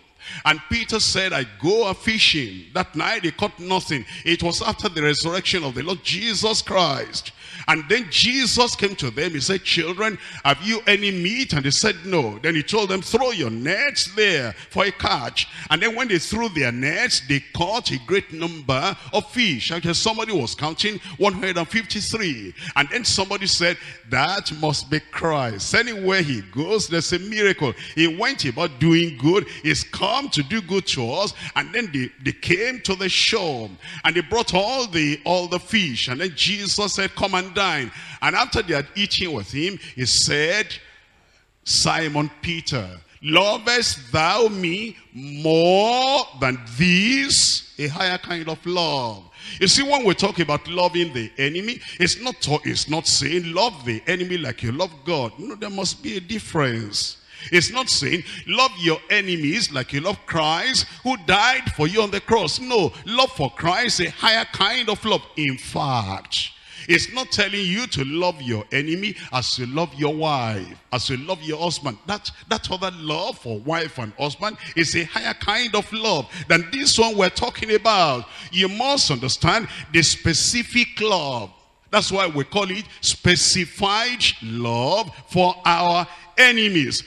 and Peter said, I go a fishing. That night he caught nothing. It was after the resurrection of the Lord Jesus Christ. And then Jesus came to them. He said, children, have you any meat? And they said, no. Then he told them, throw your nets there for a catch. And then when they threw their nets, they caught a great number of fish. Actually, somebody was counting 153. And then somebody said, that must be Christ. Anywhere he goes, there's a miracle. He went about doing good. He's come to do good to us. And then they came to the shore, and they brought all the fish. And then Jesus said, come and dine. And after they had eaten with him, he said, Simon Peter, lovest thou me more than these? A higher kind of love. You see, when we talk about loving the enemy, it's not saying love the enemy like you love God. No, there must be a difference. It's not saying love your enemies like you love Christ who died for you on the cross. No, love for Christ is a higher kind of love. In fact, it's not telling you to love your enemy as you love your wife, as you love your husband. That other love for wife and husband is a higher kind of love than this one we're talking about. You must understand the specific love. That's why we call it specified love for our enemies.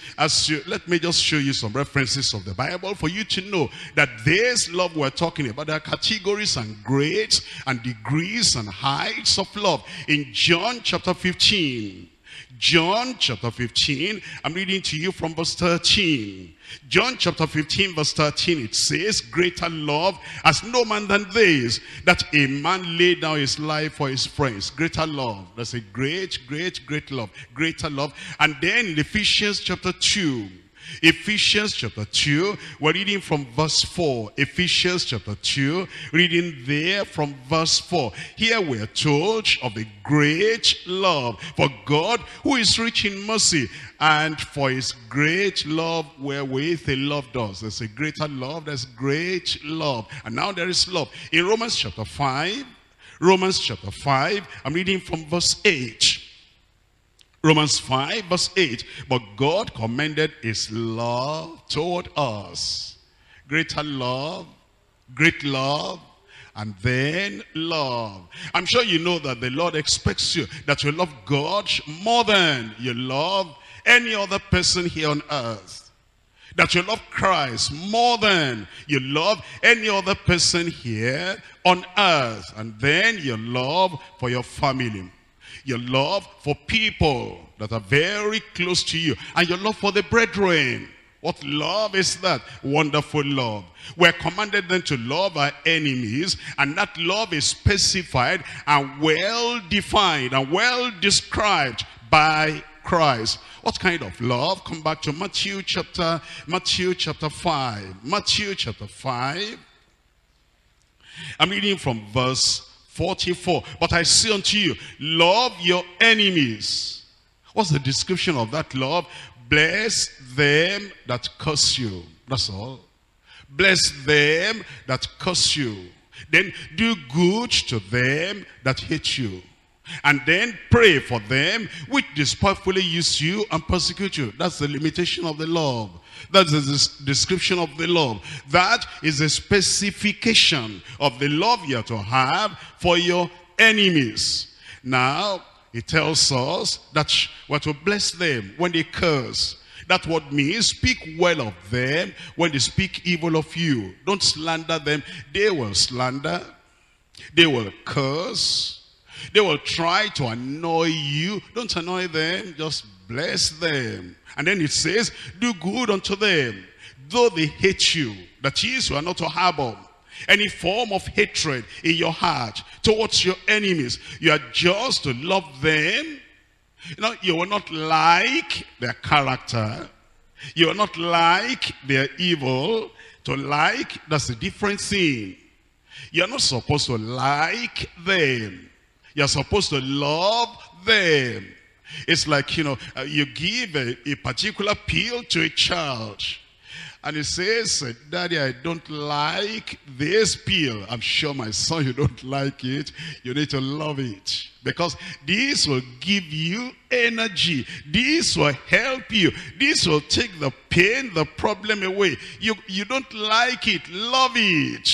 Let me just show you some references of the Bible for you to know that this love we're talking about, there are categories and grades and degrees and heights of love. In John chapter 15, John chapter 15, I'm reading to you from verse 13. John chapter 15 verse 13, it says, greater love has no man than this, that a man lay down his life for his friends. Greater love. That's a great love. Greater love. And then in Ephesians chapter 2. Ephesians chapter 2, we're reading from verse 4. Ephesians chapter 2, reading there from verse 4. Here we are told of the great love for God who is rich in mercy, and for his great love wherewith he loved us. There's a greater love, there's great love. And now there is love. In Romans chapter 5, Romans chapter 5, I'm reading from verse 8. Romans 5 verse 8, but God commended his love toward us. Greater love, great love, and then love. I'm sure you know that the Lord expects you, that you love God more than you love any other person here on earth. That you love Christ more than you love any other person here on earth. And then your love for your family. Your love for people that are very close to you. And your love for the brethren. What love is that? Wonderful love. We're commanded then to love our enemies. And that love is specified and well defined and well described by Christ. What kind of love? Come back to Matthew chapter 5. Matthew chapter 5. I'm reading from verse 44. But I say unto you, love your enemies. What's the description of that love? Bless them that curse you. That's all. Bless them that curse you. Then do good to them that hate you. And then pray for them which despitefully use you and persecute you. That's the limitation of the love. That's the description of the love. That is a specification of the love you are to have for your enemies. Now, it tells us that we are to bless them when they curse. That word means speak well of them when they speak evil of you. Don't slander them. They will slander. They will curse. They will try to annoy you. Don't annoy them. Just bless them. And then it says, do good unto them, though they hate you. That is, you are not to harbor any form of hatred in your heart towards your enemies. You are just to love them. You know, you will not like their character. You will not like their evil. To like, that's a different thing. You are not supposed to like them. You're supposed to love them. It's like, you know, you give a particular pill to a child. And he says, Daddy, I don't like this pill. I'm sure, my son, you don't like it. You need to love it. Because this will give you energy. This will help you. This will take the pain, the problem away. You don't like it. Love it.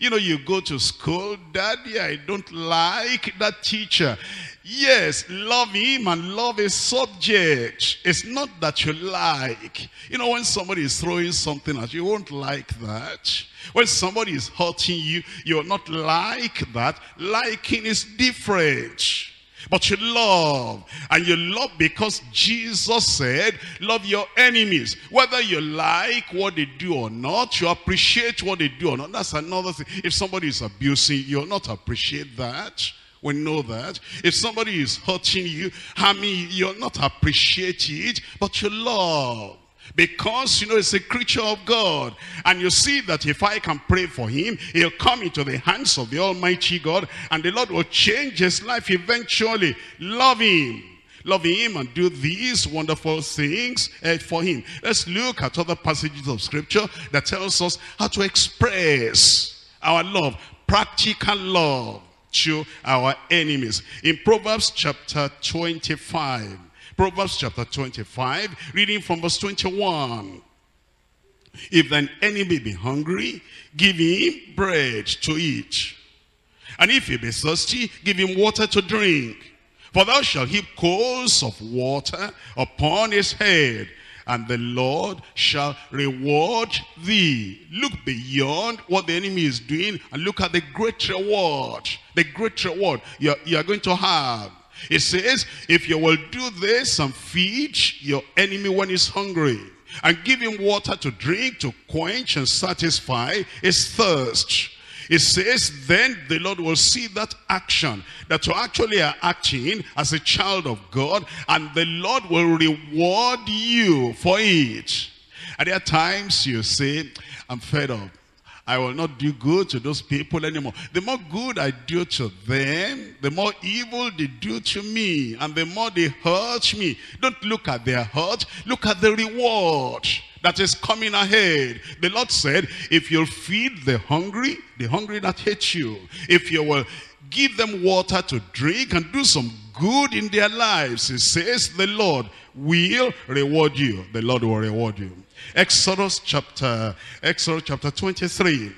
You know, you go to school, Daddy, I don't like that teacher. Yes, love him and love his subject. It's not that you like. You know, when somebody is throwing something at you, you won't like that. When somebody is hurting you, you will not like that. Liking is different. But you love, and you love because Jesus said, love your enemies. Whether you like what they do or not, you appreciate what they do or not. That's another thing. If somebody is abusing you, you'll not appreciate that. We know that. If somebody is hurting you, you're not appreciated, but you love. Because, you know, it's a creature of God. And you see that if I can pray for him, he'll come into the hands of the Almighty God. And the Lord will change his life eventually. Love him. Love him and do these wonderful things for him. Let's look at other passages of scripture that tells us how to express our love. Practical love to our enemies. In Proverbs chapter 25. Proverbs chapter 25, reading from verse 21. If thine enemy be hungry, give him bread to eat. And if he be thirsty, give him water to drink. For thou shalt heap coals of water upon his head, and the Lord shall reward thee. Look beyond what the enemy is doing and look at the great reward. The great reward you are going to have. It says, if you will do this and feed your enemy when he's hungry, and give him water to drink, to quench and satisfy his thirst. It says, then the Lord will see that action, that you actually are acting as a child of God, and the Lord will reward you for it. And there are times you say, I'm fed up. I will not do good to those people anymore. The more good I do to them, the more evil they do to me, and the more they hurt me. Don't look at their hurt, look at the reward that is coming ahead. The Lord said, if you'll feed the hungry that hate you, if you will give them water to drink and do some good in their lives, it says the Lord will reward you. The Lord will reward you. Exodus chapter 23.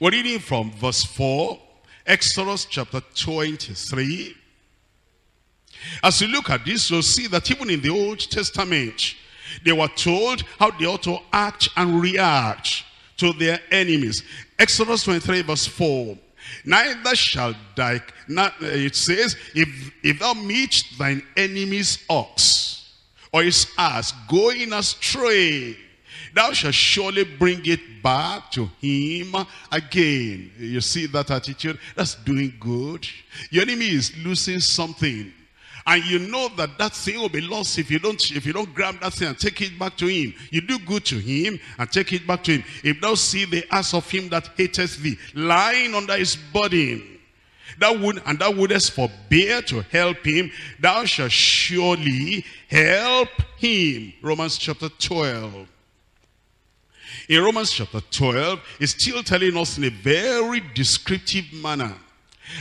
We're reading from verse 4. Exodus chapter 23. As you look at this, you'll see that even in the Old Testament, they were told how they ought to act and react to their enemies. Exodus 23 verse 4. Neither shall thy, it says, if thou meet thine enemy's ox or his ass going astray, thou shalt surely bring it back to him again. You see that attitude? That's doing good. Your enemy is losing something, and you know that that thing will be lost if you don't grab that thing and take it back to him. You do good to him and take it back to him. If thou see the ass of him that hateth thee lying under his burden, thou wouldest forbear to help him, thou shalt surely help him. Romans chapter 12. In Romans chapter 12, it's still telling us in a very descriptive manner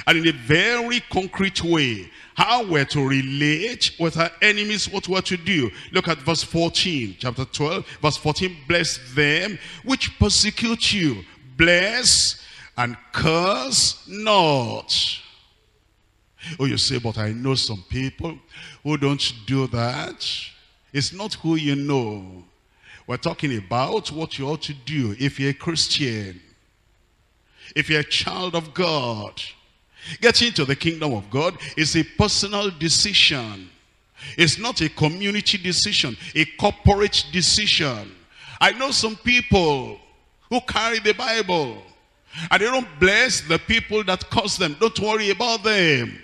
and in a very concrete way how we're to relate with our enemies, what we're to do. Look at verse 14, chapter 12, verse 14. Bless them which persecute you. Bless and curse not. Oh, you say, but I know some people who don't do that. It's not who you know. We're talking about what you ought to do if you're a Christian, if you're a child of God. Getting into the kingdom of God is a personal decision. It's not a community decision, a corporate decision. I know some people who carry the Bible and they don't bless the people that curse them. Don't worry about them.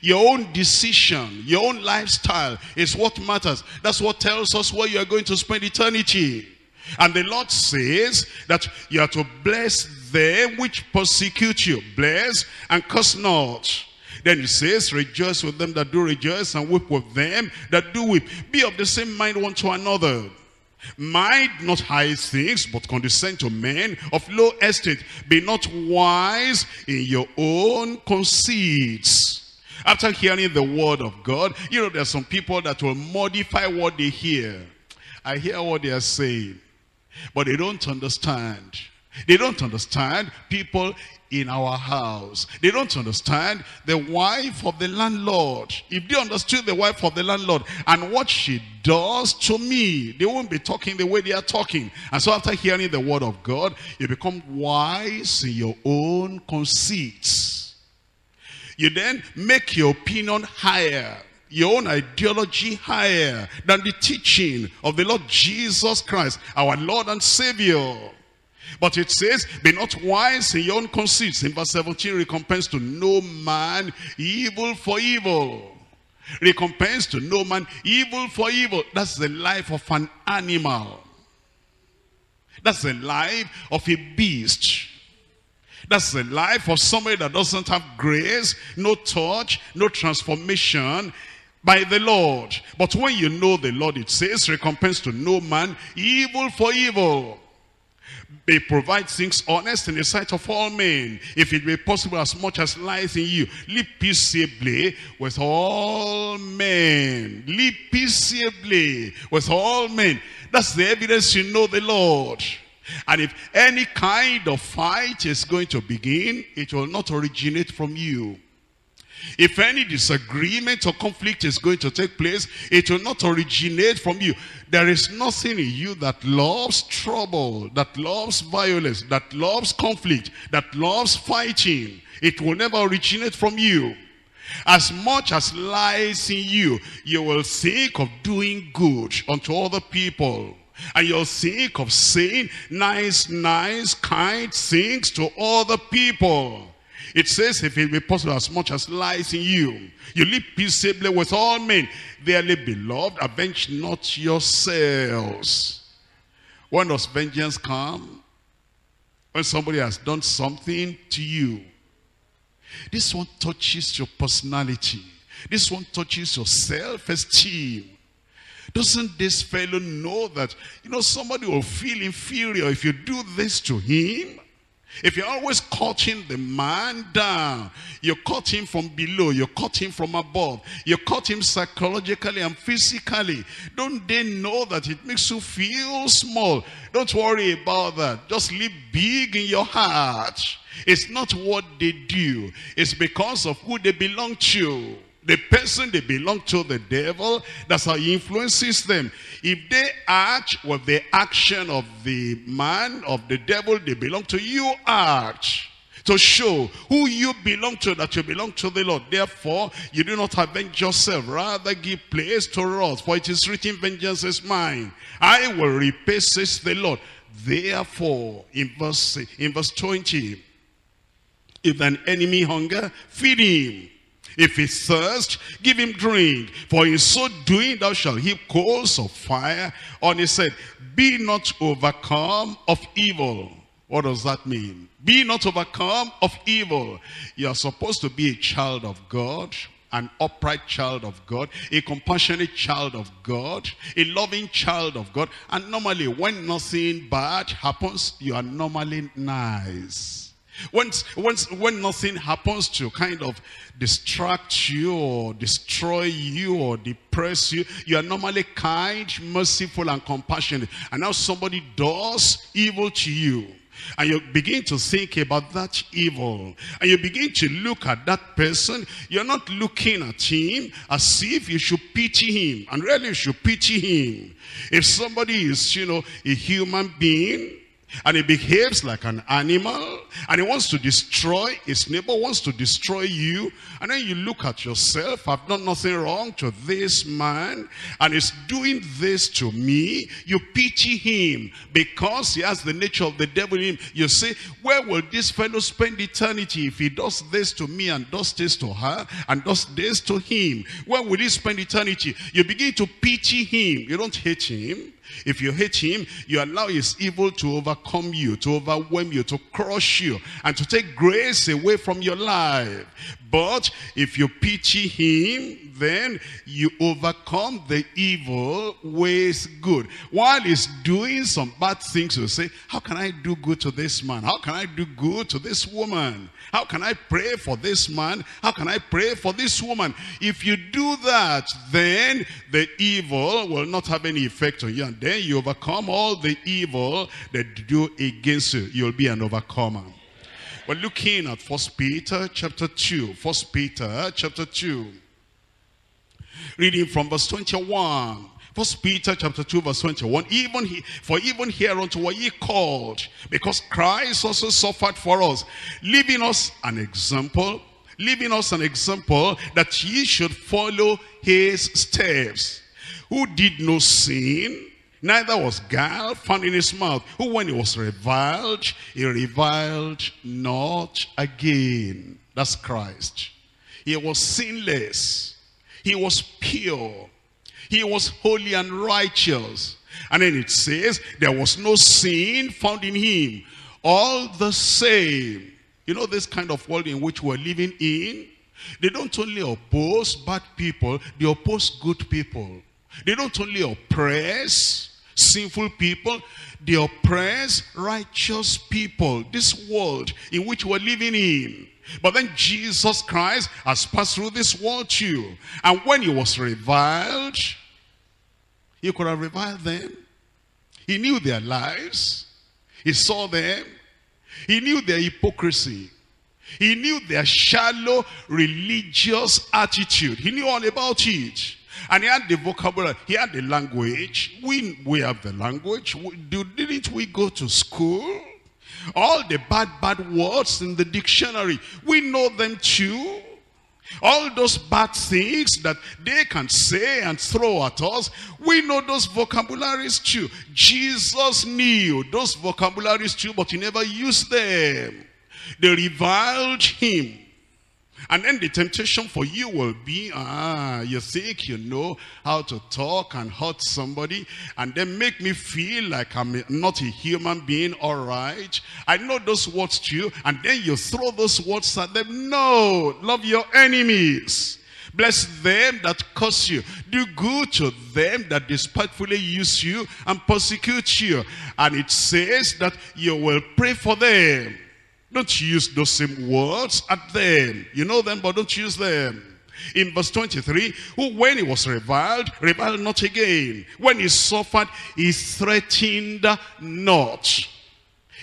Your own decision, your own lifestyle is what matters. That's what tells us where you are going to spend eternity. And the Lord says that you are to bless them which persecute you. Bless and curse not. Then he says, rejoice with them that do rejoice, and weep with them that do weep. Be of the same mind one to another. Mind not high things, but condescend to men of low estate. Be not wise in your own conceits. After hearing the word of God, you know there are some people that will modify what they hear. I hear what they are saying, but they don't understand. They don't understand people in our house. They don't understand the wife of the landlord. If they understood the wife of the landlord and what she does to me, they won't be talking the way they are talking. And so after hearing the word of God, you become wise in your own conceits. You then make your opinion higher, your own ideology higher than the teaching of the Lord Jesus Christ, our Lord and Savior. But it says, be not wise in your own conceits. In verse 17, recompense to no man evil for evil. Recompense to no man evil for evil. That's the life of an animal. That's the life of a beast. That's the life of somebody that doesn't have grace, no touch, no transformation by the Lord. But when you know the Lord, it says, recompense to no man evil for evil. They provide things honest in the sight of all men. If it be possible, as much as lieth in you, live peaceably with all men. Live peaceably with all men. That's the evidence you know the Lord. And if any kind of fight is going to begin, it will not originate from you. If any disagreement or conflict is going to take place, it will not originate from you. There is nothing in you that loves trouble, that loves violence, that loves conflict, that loves fighting. It will never originate from you. As much as lies in you, you will think of doing good unto other people. And you'll think of saying nice, kind things to other people. It says, if it be possible, as much as lies in you, you live peaceably with all men. Dearly beloved, avenge not yourselves. When does vengeance come? When somebody has done something to you. This one touches your personality. This one touches your self-esteem. Doesn't this fellow know that, you know, somebody will feel inferior if you do this to him? If you're always cutting the man down, you cut him from below, you cut him from above, you cut him psychologically and physically, don't they know that it makes you feel small? Don't worry about that. Just live big in your heart. It's not what they do. It's because of who they belong to. The person they belong to, the devil, that's how he influences them. If they act with the action of the man, of the devil they belong to, you act to show who you belong to, that you belong to the Lord. Therefore, you do not avenge yourself. Rather, give place to wrath. For it is written, vengeance is mine. I will repay, says the Lord. Therefore, in verse 20, if an enemy hunger, feed him. If he thirst, give him drink. For in so doing, thou shalt heap coals of fire on his head. Be not overcome of evil. What does that mean? Be not overcome of evil. You are supposed to be a child of God, an upright child of God, a compassionate child of God, a loving child of God. And normally, when nothing bad happens, you are normally nice. When nothing happens to kind of distract you or destroy you or depress you, you are normally kind, merciful, and compassionate. And now somebody does evil to you, and you begin to think about that evil, and you begin to look at that person. You're not looking at him as if you should pity him, and really you should pity him. If somebody is, you know, a human being, and he behaves like an animal, and he wants to destroy his neighbor, wants to destroy you, and then you look at yourself, I've done nothing wrong to this man, and he's doing this to me. You pity him because he has the nature of the devil in him. You say, where will this fellow spend eternity if he does this to me and does this to her and does this to him? Where will he spend eternity? You begin to pity him. You don't hate him. If you hate him, you allow his evil to overcome you, to overwhelm you, to crush you, and to take grace away from your life. But if you pity him, then you overcome the evil with good. While he's doing some bad things, you say, how can I do good to this man? How can I do good to this woman? How can I pray for this man? How can I pray for this woman? If you do that, then the evil will not have any effect on you. And then you overcome all the evil that they do against you. You'll be an overcomer. We're looking at 1 Peter chapter 2. 1 Peter chapter 2. Reading from verse 21. 1 Peter chapter 2 verse 21. For even hereunto were ye called, because Christ also suffered for us, leaving us an example that ye should follow his steps. Who did no sin, Neither was guile found in his mouth, who when he reviled not again. That's Christ. He was sinless. He was pure. He was holy and righteous. And then it says, there was no sin found in him. All the same, you know, this kind of world in which we're living in, they don't only oppose bad people, they oppose good people. They don't only oppress sinful people, they oppress righteous people. This world in which we're living in. But then Jesus Christ has passed through this world too. And when he was reviled, he could have reviled them. He knew their lives. He saw them. He knew their hypocrisy. He knew their shallow religious attitude. He knew all about it. And he had the vocabulary. He had the language. We have the language. Didn't we go to school? All the bad words in the dictionary, we know them too. All those bad things that they can say and throw at us, we know those vocabularies too. Jesus knew those vocabularies too, but he never used them. They reviled him. And then the temptation for you will be, you think you know how to talk and hurt somebody and then make me feel like I'm not a human being, all right? I know those words to you, and then you throw those words at them. No, love your enemies. Bless them that curse you. Do good to them that despitefully use you and persecute you. And it says that you will pray for them. Don't use those same words at them. You know them, but don't use them. In verse 23, who when he was reviled, reviled not again. When he suffered, he threatened not.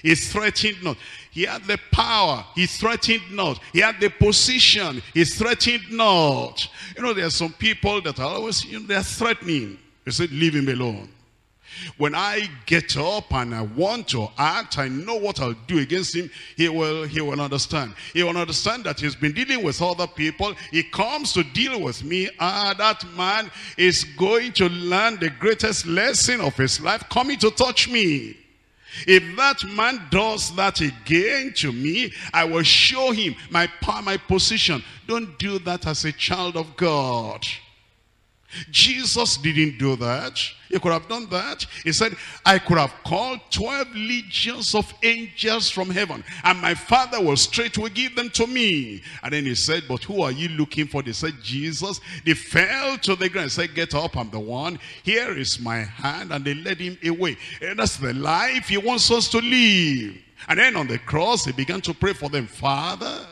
He threatened not. He had the power. He threatened not. He had the position. He threatened not. You know, there are some people that are always, you know, they're threatening. They say, leave him alone. When I get up and I want to act, I know what I'll do against him. He will understand. He will understand that he's been dealing with other people. He comes to deal with me. That man is going to learn the greatest lesson of his life, coming to touch me. If that man does that again to me, I will show him my power, my position. Don't do that as a child of God. Jesus didn't do that. He could have done that. He said, I could have called 12 legions of angels from heaven, and my Father will straightway give them to me. And then he said, but who are you looking for? They said, Jesus. They fell to the ground. He said, get up, I'm the one. Here is my hand. And they led him away. And that's the life he wants us to live. And then on the cross, he began to pray for them. Father,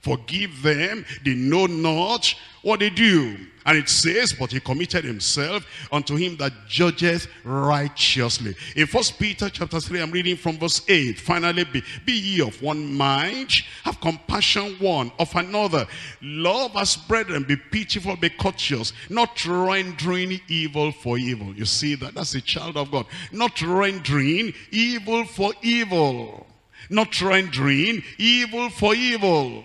forgive them. They know not what they do. And it says, but he committed himself unto him that judgeth righteously. In 1 Peter chapter 3, I'm reading from verse 8. Finally, be ye of one mind, have compassion one of another. Love as brethren, be pitiful, be courteous, not rendering evil for evil. You see that? That's a child of God. Not rendering evil for evil. Not rendering evil for evil.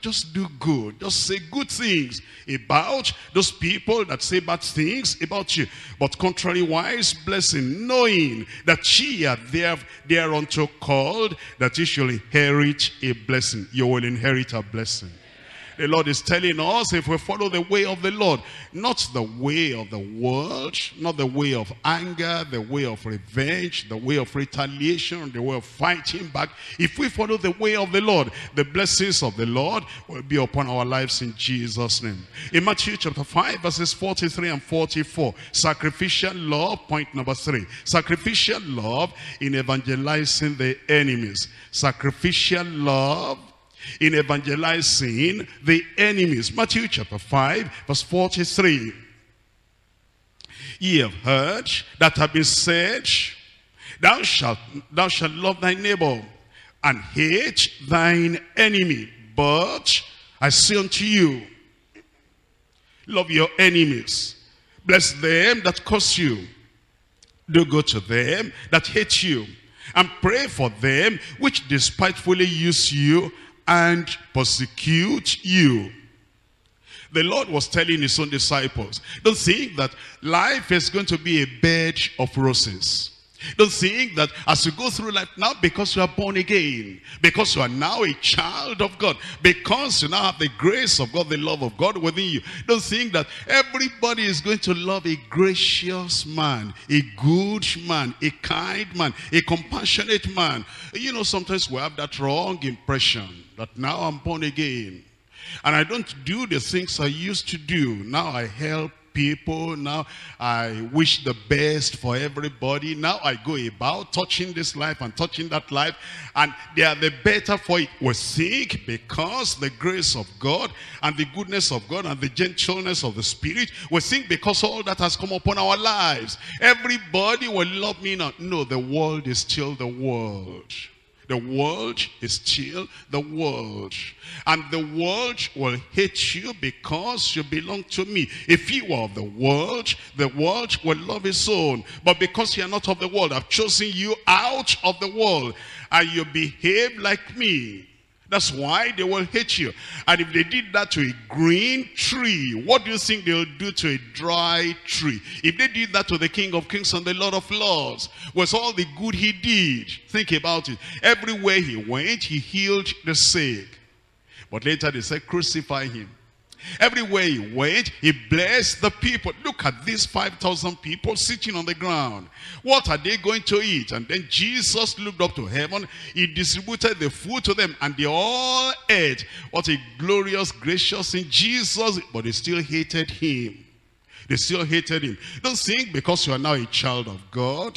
Just do good. Just say good things about those people that say bad things about you. But contrariwise, blessing, knowing that ye are thereunto called, that ye shall inherit a blessing. You will inherit a blessing. The Lord is telling us, if we follow the way of the Lord, not the way of the world, not the way of anger, the way of revenge, the way of retaliation, the way of fighting back. If we follow the way of the Lord, the blessings of the Lord will be upon our lives in Jesus' name. In Matthew chapter 5, verses 43 and 44, sacrificial love, point number 3. Sacrificial love in evangelizing the enemies. Sacrificial love in evangelizing the enemies. Matthew chapter 5, verse 43. Ye have heard that have been said, Thou shalt love thy neighbor and hate thine enemy. But I say unto you, love your enemies. Bless them that curse you. Do good to them that hate you. And pray for them which despitefully use you and persecute you, The Lord was telling his own disciples, don't think that life is going to be a bed of roses. Don't think that as you go through life now, because you are born again, because you are now a child of God, because you now have the grace of God, the love of God within you, don't think that everybody is going to love a gracious man, a good man, a kind man, a compassionate man. You know, sometimes we have that wrong impression that now I'm born again and I don't do the things I used to do. Now I help people, now I wish the best for everybody, now I go about touching this life and touching that life, and they are the better for it. We think because the grace of God and the goodness of God and the gentleness of the Spirit, we think because all that has come upon our lives, everybody will love me now. No, the world is still the world. The world is still the world. And the world will hate you because you belong to me. If you are of the world will love its own. But because you are not of the world, I've chosen you out of the world. And you behave like me. That's why they will hate you. And if they did that to a green tree, what do you think they'll do to a dry tree? If they did that to the King of Kings and the Lord of Lords, was all the good he did. Think about it. Everywhere he went, he healed the sick. But later they said, crucify him. Everywhere he went, he blessed the people. Look at these 5,000 people sitting on the ground. What are they going to eat? And then Jesus looked up to heaven. He distributed the food to them and they all ate. What a glorious, gracious thing, Jesus. But they still hated him. They still hated him. Don't think because you are now a child of God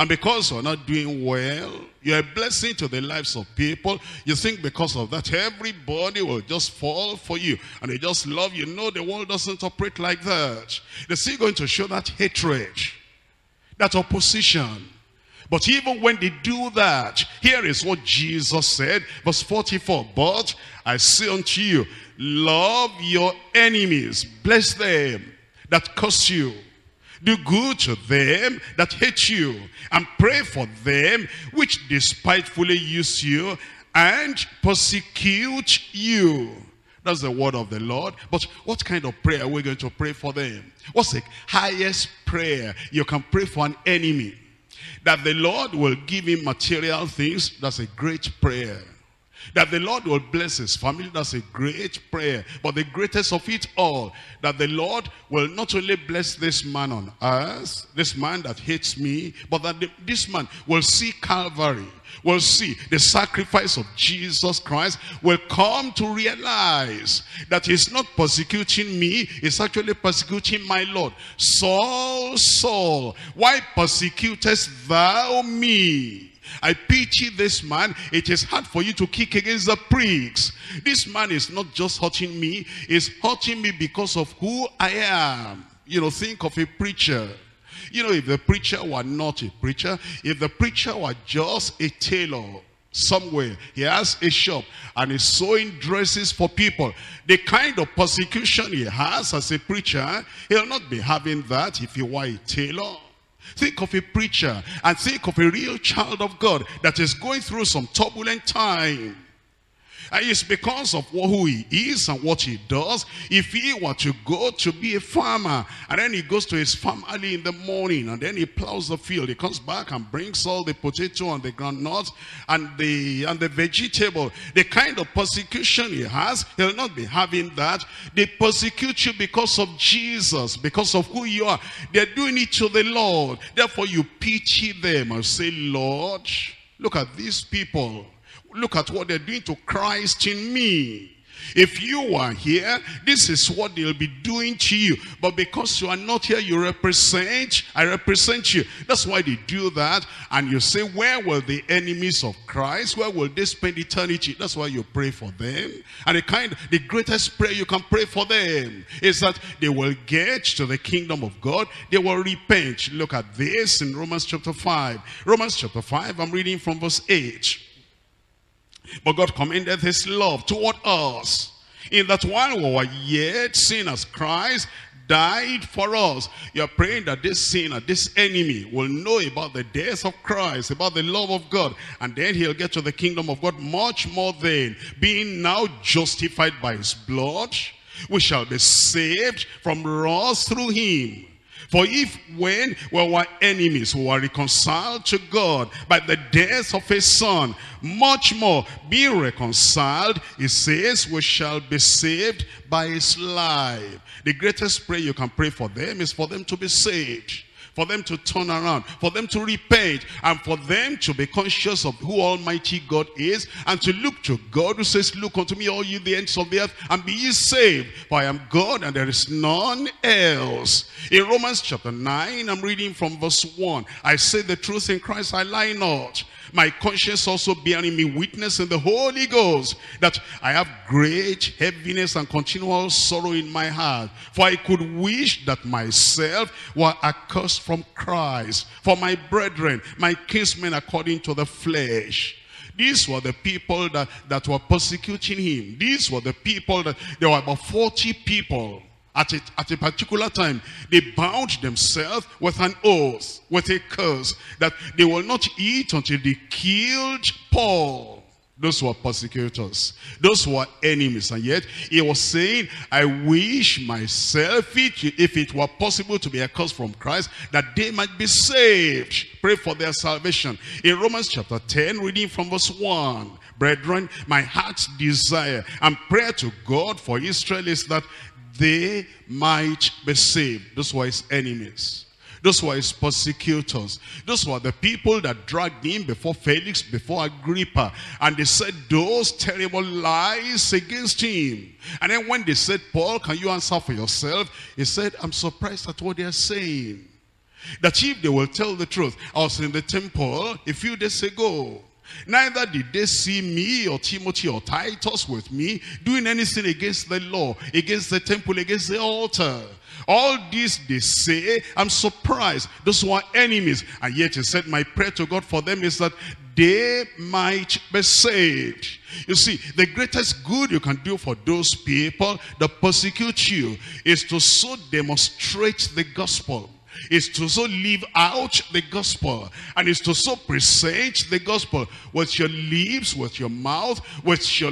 and because you are not doing well, you're a blessing to the lives of people. You think because of that, everybody will just fall for you. And they just love you. No, the world doesn't operate like that. They're still going to show that hatred, that opposition. But even when they do that, here is what Jesus said. Verse 44, but I say unto you, love your enemies. Bless them that curse you. Do good to them that hate you, and pray for them which despitefully use you and persecute you. That's the word of the Lord. But what kind of prayer are we going to pray for them? What's the highest prayer you can pray for an enemy? That the Lord will give him material things. That's a great prayer. That the Lord will bless his family, that's a great prayer. But the greatest of it all, that the Lord will not only bless this man on earth, this man that hates me, but that this man will see Calvary, will see the sacrifice of Jesus Christ, will come to realize that he's not persecuting me, he's actually persecuting my Lord. Saul, Saul, why persecutest thou me? I pity this man. It is hard for you to kick against the pricks. This man is not just hurting me, he's hurting me because of who I am. You know, think of a preacher. You know, if the preacher were not a preacher, if the preacher were just a tailor somewhere, he has a shop and is sewing dresses for people, the kind of persecution he has as a preacher, he'll not be having that if he were a tailor. Think of a preacher and think of a real child of God that is going through some turbulent time. And it's because of who he is and what he does. If he were to go to be a farmer and then he goes to his farm early in the morning and then he plows the field, he comes back and brings all the potato and the groundnuts and the vegetable. The kind of persecution he has, he'll not be having that. They persecute you because of Jesus, because of who you are. They're doing it to the Lord. Therefore you pity them and say, Lord, look at these people. Look at what they're doing to Christ in me. If you are here, this is what they'll be doing to you. But because you are not here, you represent, I represent you. That's why they do that. And you say, where will the enemies of Christ, where will they spend eternity? That's why you pray for them. And the greatest prayer you can pray for them is that they will get to the kingdom of God. They will repent. Look at this in Romans chapter 5. Romans chapter 5, I'm reading from verse 8. But God commendeth his love toward us, in that while we were yet sinners, Christ died for us. You are praying that this sinner, this enemy, will know about the death of Christ, about the love of God, and then he'll get to the kingdom of God. Much more than being now justified by his blood, we shall be saved from wrath through him. For if when we were enemies, we were reconciled to God by the death of his son, much more being reconciled, he says, we shall be saved by his life. The greatest prayer you can pray for them is for them to be saved, for them to turn around, for them to repent, and for them to be conscious of who Almighty God is, and to look to God who says, look unto me all ye the ends of the earth, and be ye saved, for I am God and there is none else. In Romans chapter 9, I'm reading from verse 1. I say the truth in Christ, I lie not. My conscience also bearing me witness in the Holy Ghost, that I have great heaviness and continual sorrow in my heart. For I could wish that myself were accursed from Christ, for my brethren, my kinsmen according to the flesh. These were the people that were persecuting him. These were the people that, there were about 40 people. At a particular time, they bound themselves with an oath, with a curse, that they will not eat until they killed Paul. Those were persecutors. Those were enemies. And yet, he was saying, I wish myself, if it were possible to be accursed from Christ, that they might be saved. Pray for their salvation. In Romans chapter 10, reading from verse 1. Brethren, my heart's desire and prayer to God for Israel is that they might be saved. Those were his enemies. Those were his persecutors. Those were the people that dragged him before Felix, before Agrippa. And they said those terrible lies against him. And then when they said, Paul, can you answer for yourself? He said, I'm surprised at what they are saying. That if they will tell the truth, I was in the temple a few days ago. Neither did they see me or Timothy or Titus with me doing anything against the law, against the temple, against the altar. All this they say, I'm surprised. Those who are enemies. And yet he said, my prayer to God for them is that they might be saved. You see, the greatest good you can do for those people that persecute you is to so demonstrate the gospel, is to so live out the gospel, and is to so present the gospel with your lips, with your mouth, with your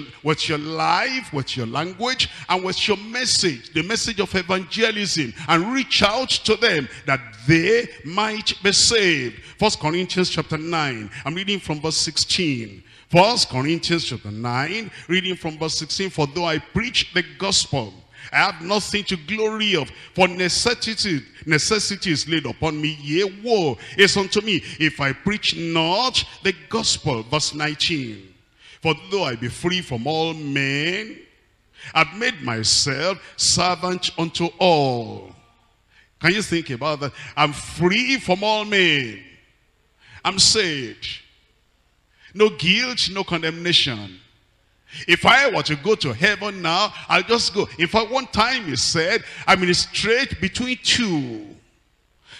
life, with your language, and with your message, the message of evangelism, and reach out to them that they might be saved. 1 Corinthians chapter 9, I'm reading from verse 16. 1 Corinthians chapter 9, reading from verse 16, for though I preach the gospel, I have nothing to glory of, for necessity is laid upon me. Yea, woe is unto me if I preach not the gospel. Verse 19. For though I be free from all men, I've made myself servant unto all. Can you think about that? I'm free from all men. I'm saved. No guilt, no condemnation. If I were to go to heaven now, I'll just go. In fact, one time he said, I'm in a strait between two,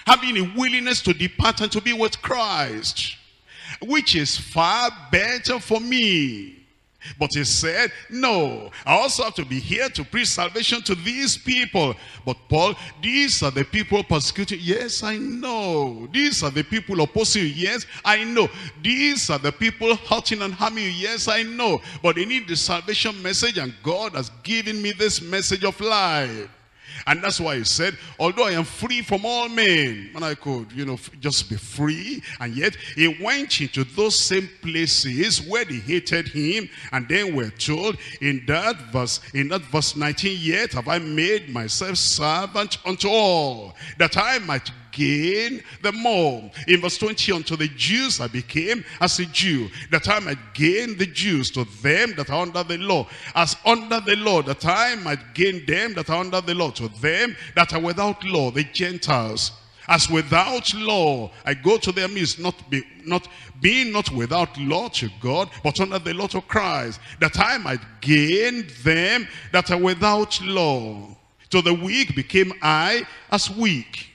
having a willingness to depart and to be with Christ, which is far better for me. But he said, no, I also have to be here to preach salvation to these people. But Paul, these are the people persecuting. Yes, I know. These are the people opposing you. Yes, I know. These are the people hurting and harming you. Yes, I know. But they need the salvation message, and God has given me this message of life. And that's why he said, although I am free from all men, and I could, just be free, and yet he went into those same places where they hated him, and then we're told in that verse 19, yet have I made myself servant unto all, that I might gain the more. In verse 20, unto the Jews I became as a Jew, that I might gain the Jews, to them that are under the law, as under the law, that I might gain them that are under the law, to them that are without law, the Gentiles. As without law, I go to their midst, not being without law to God, but under the law to Christ, that I might gain them that are without law. To the weak became I as weak.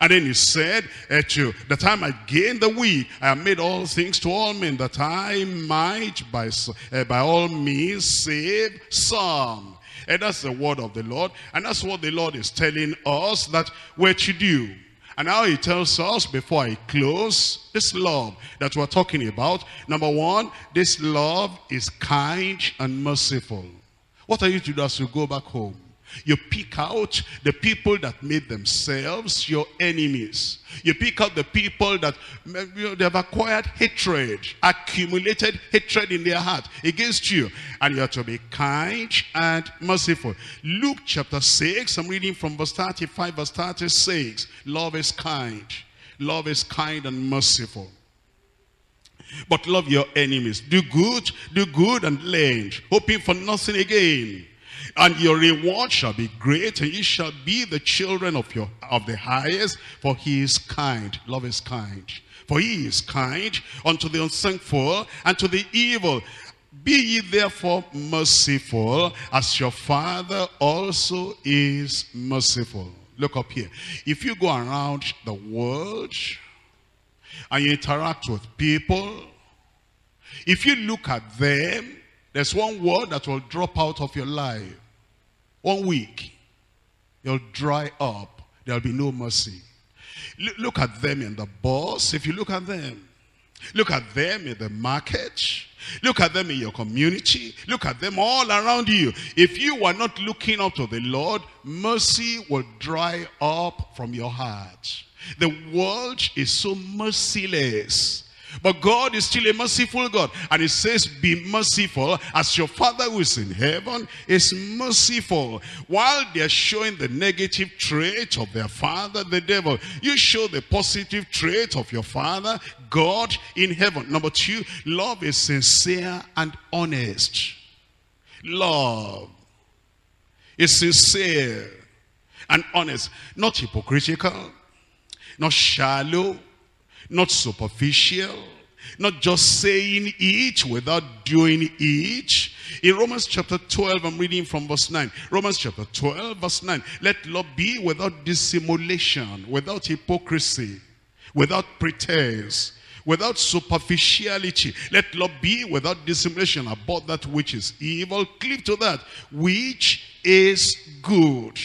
And then he said, that I might gain the weak, I have made all things to all men, that I might by all means save some. And that's the word of the Lord. And that's what the Lord is telling us that we're to do. And now he tells us, before I close, this love that we're talking about. Number one, this love is kind and merciful. What are you to do as you go back home? You pick out the people that made themselves your enemies. You pick out the people that they've acquired hatred, accumulated hatred in their heart against you. And you are to be kind and merciful. Luke chapter 6, I'm reading from verse 35, verse 36. Love is kind. Love is kind and merciful. But love your enemies. Do good and lend, hoping for nothing again. And your reward shall be great, and you shall be the children of the highest, for he is kind. Love is kind. For he is kind unto the unthankful and to the evil. Be ye therefore merciful, as your Father also is merciful. Look up here. If you go around the world and you interact with people, if you look at them, there's one word that will drop out of your life. 1 week, you'll dry up. There'll be no mercy. Look at them in the bus. If you look at them, look at them in the market, look at them in your community, look at them all around you. If you are not looking up to the Lord, mercy will dry up from your heart. The world is so merciless. But God is still a merciful God. And it says, be merciful as your Father who is in heaven is merciful. While they are showing the negative trait of their father, the devil, you show the positive trait of your Father, God in heaven. Number two, love is sincere and honest. Love is sincere and honest. Not hypocritical, not shallow, not superficial, not just saying it without doing it. In Romans chapter 12, I'm reading from verse 9. Romans chapter 12, verse 9. Let love be without dissimulation, without hypocrisy, without pretense, without superficiality. Let love be without dissimulation. Abhor that which is evil, cleave to that which is good.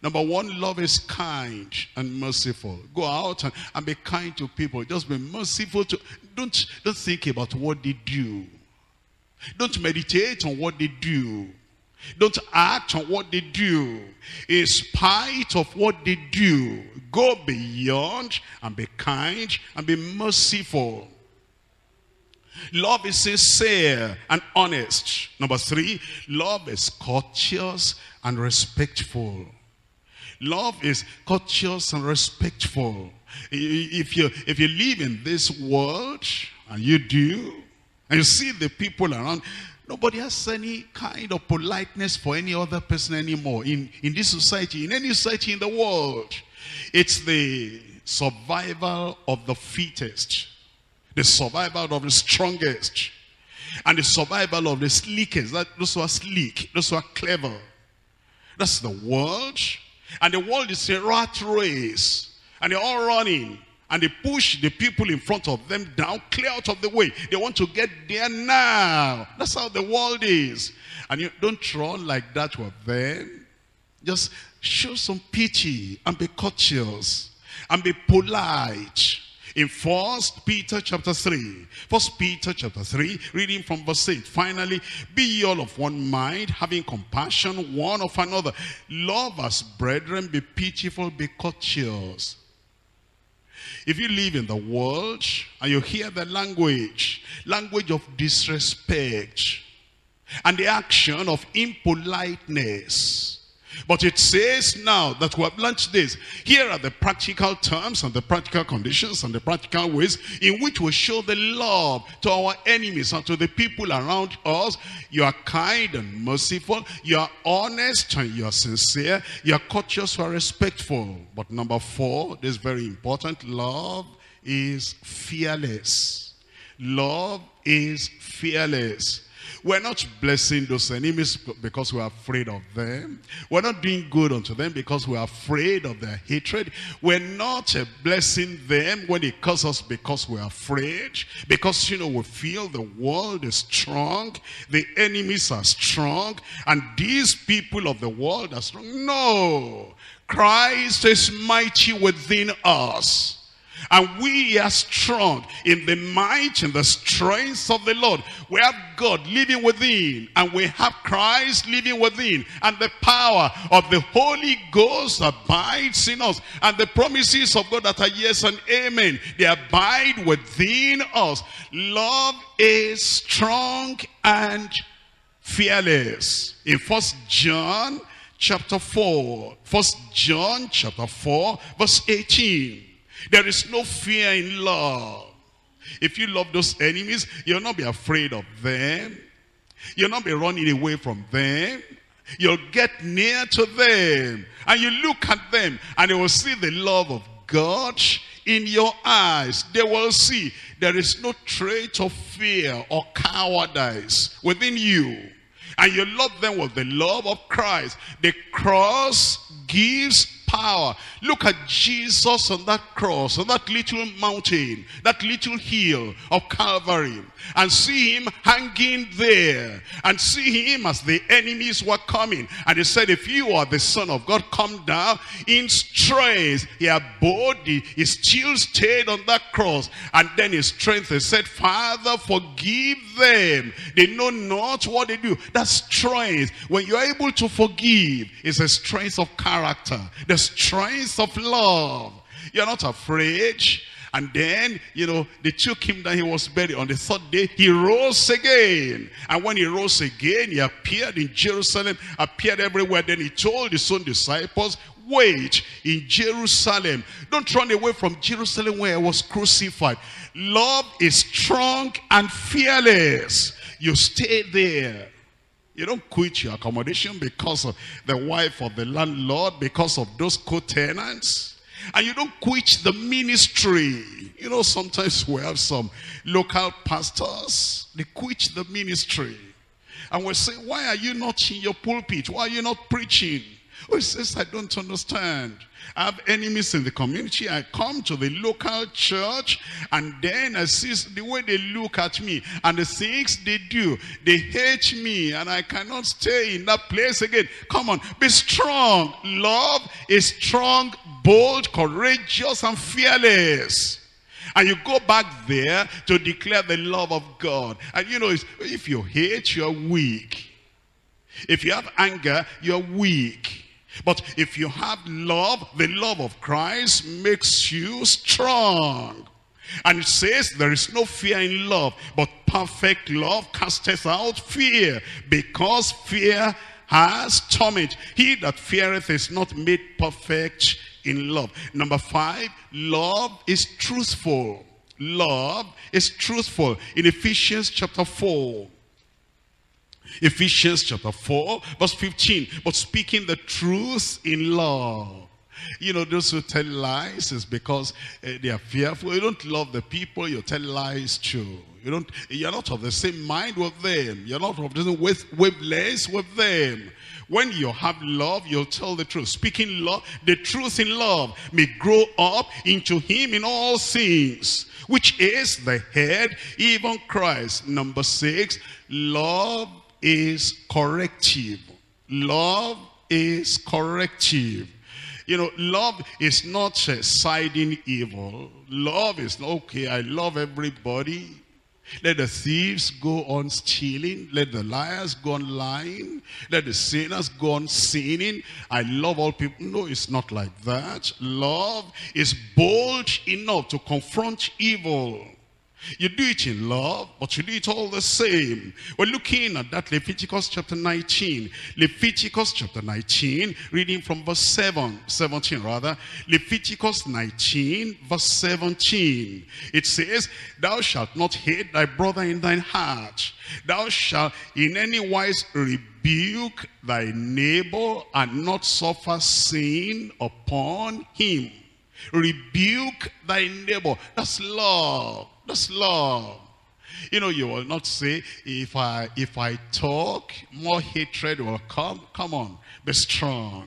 Number one, love is kind and merciful. Go out and be kind to people. Just be merciful to. Don't think about what they do. Don't meditate on what they do. Don't act on what they do. In spite of what they do, go beyond and be kind and be merciful. Love is sincere and honest. Number three, love is courteous and respectful. Love is courteous and respectful. If you live in this world, and you do, and you see the people around, nobody has any kind of politeness for any other person anymore. In this society, in any society in the world, it's the survival of the fittest, the survival of the strongest, and the survival of the sleekest. Those who are sleek, those who are clever. That's the world. And the world is a rat race. And they're all running. And they push the people in front of them down, clear out of the way. They want to get there now. That's how the world is. And you don't run like that with them. Just show some pity and be courteous and be polite. In 1 Peter chapter 3, 1 Peter chapter 3, reading from verse 8. Finally, be ye all of one mind, having compassion one of another. Love as brethren, be pitiful, be courteous. If you live in the world and you hear the language of disrespect and the action of impoliteness, but it says now that we have learned this, here are the practical terms and the practical conditions and the practical ways in which we show the love to our enemies and to the people around us. You are kind and merciful. You are honest and you are sincere. You are courteous, you are respectful. But number four, this is very important, love is fearless. Love is fearless. We're not blessing those enemies because we're afraid of them. We're not doing good unto them because we're afraid of their hatred. We're not blessing them when they curse us because we're afraid. Because, you know, we feel the world is strong. The enemies are strong. And these people of the world are strong. No! Christ is mighty within us. And we are strong in the might and the strength of the Lord. We have God living within, and we have Christ living within, and the power of the Holy Ghost abides in us, and the promises of God that are yes and amen, they abide within us. Love is strong and fearless. In 1 John chapter 4 verse 18, there is no fear in love. If you love those enemies, you'll not be afraid of them. You'll not be running away from them. You'll get near to them, and you look at them, and they will see the love of God in your eyes. They will see there is no trait of fear or cowardice within you. And you love them with the love of Christ. The cross gives power. Look at Jesus on that cross, on that little mountain, that little hill of Calvary, and see him hanging there, and see him as the enemies were coming, and they said, if you are the Son of God, come down in strength. He abode, he still stayed on that cross, and then his strength, he said, Father, forgive them, they know not what they do. That's strength. When you're able to forgive, it's a strength of character, the strength of love. You're not afraid. And then, you know, they took him down. He was buried. On the third day, he rose again. And when he rose again, he appeared in Jerusalem, appeared everywhere. Then he told his own disciples, wait in Jerusalem. Don't run away from Jerusalem where I was crucified. Love is strong and fearless. You stay there. You don't quit your accommodation because of the wife of the landlord, because of those co-tenants. And you don't quit the ministry. You know, sometimes we have some local pastors, they quit the ministry. And we say, why are you not in your pulpit? Why are you not preaching? Oh, he says, I don't understand. I have enemies in the community. I come to the local church, and then I see the way they look at me and the things they do. They hate me, and I cannot stay in that place again. Come on, be strong. Love is strong, bold, courageous, and fearless. And you go back there to declare the love of God. And you know, if you hate, you're weak. If you have anger, you're weak. But if you have love, the love of Christ makes you strong. And it says there is no fear in love, but perfect love casteth out fear, because fear has torment. He that feareth is not made perfect in love. Number 5, love is truthful. Love is truthful. In Ephesians chapter 4. Ephesians chapter 4 verse 15, but speaking the truth in love. You know, those who tell lies is because they are fearful. You don't love the people you tell lies to. You're not of the same mind with them. You're not of the same wavelength with them. When you have love, you'll tell the truth. Speaking love, the truth in love may grow up into him in all things, which is the head, even Christ. Number 6, love is corrective. Love is corrective. You know, love is not siding evil. Love is not, okay, I love everybody. Let the thieves go on stealing. Let the liars go on lying. Let the sinners go on sinning. I love all people. No, it's not like that. Love is bold enough to confront evil. You do it in love, but you do it all the same. We're looking at that Leviticus chapter 19. Leviticus chapter 19, reading from verse 17 rather. Leviticus 19, verse 17. It says, thou shalt not hate thy brother in thine heart. Thou shalt in any wise rebuke thy neighbor, and not suffer sin upon him. Rebuke thy neighbor. That's love. That's love. You know, you will not say, if I talk, more hatred will come. Come on, be strong.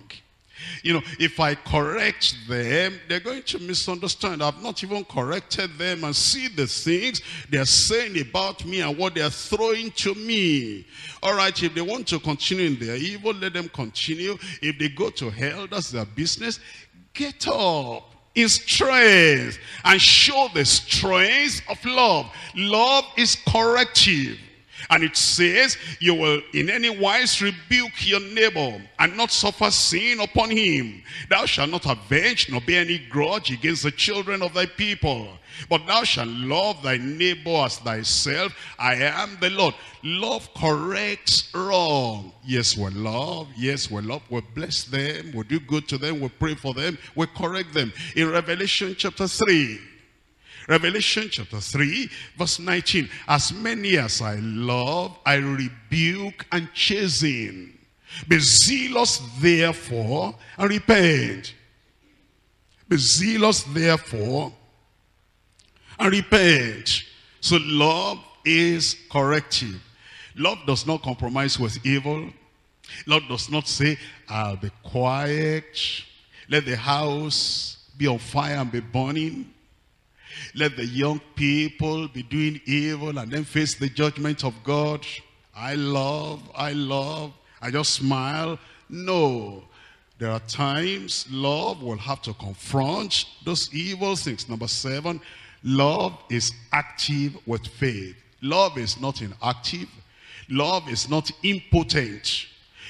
You know, if I correct them, they're going to misunderstand. I've not even corrected them, and see the things they're saying about me and what they're throwing to me. All right, if they want to continue in their evil, let them continue. If they go to hell, that's their business. Get up. in strength, and show the strength of love. Love is corrective. And it says, you will in any wise rebuke your neighbor and not suffer sin upon him. Thou shalt not avenge nor bear any grudge against the children of thy people. But thou shalt love thy neighbor as thyself. I am the Lord. Love corrects wrong. Yes, we love. Yes, we love. We bless them. We do good to them. We pray for them. We correct them. In Revelation chapter 3. Revelation chapter 3 verse 19. As many as I love, I rebuke and chasten. Be zealous therefore and repent. Be zealous therefore and repent. So love is corrective. Love does not compromise with evil. Love does not say, I'll be quiet. Let the house be on fire and be burning. Let the young people be doing evil and then face the judgment of God. I love, I just smile. No, there are times love will have to confront those evil things. Number 7, love is active with faith. Love is not inactive. Love is not impotent.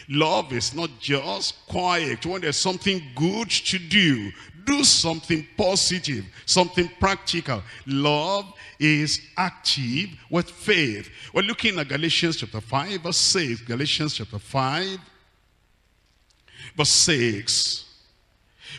Love is not just quiet. When there's something good to do, do something positive, something practical. Love is active with faith. We're looking at Galatians chapter 5 verse 6. Galatians chapter 5 verse 6.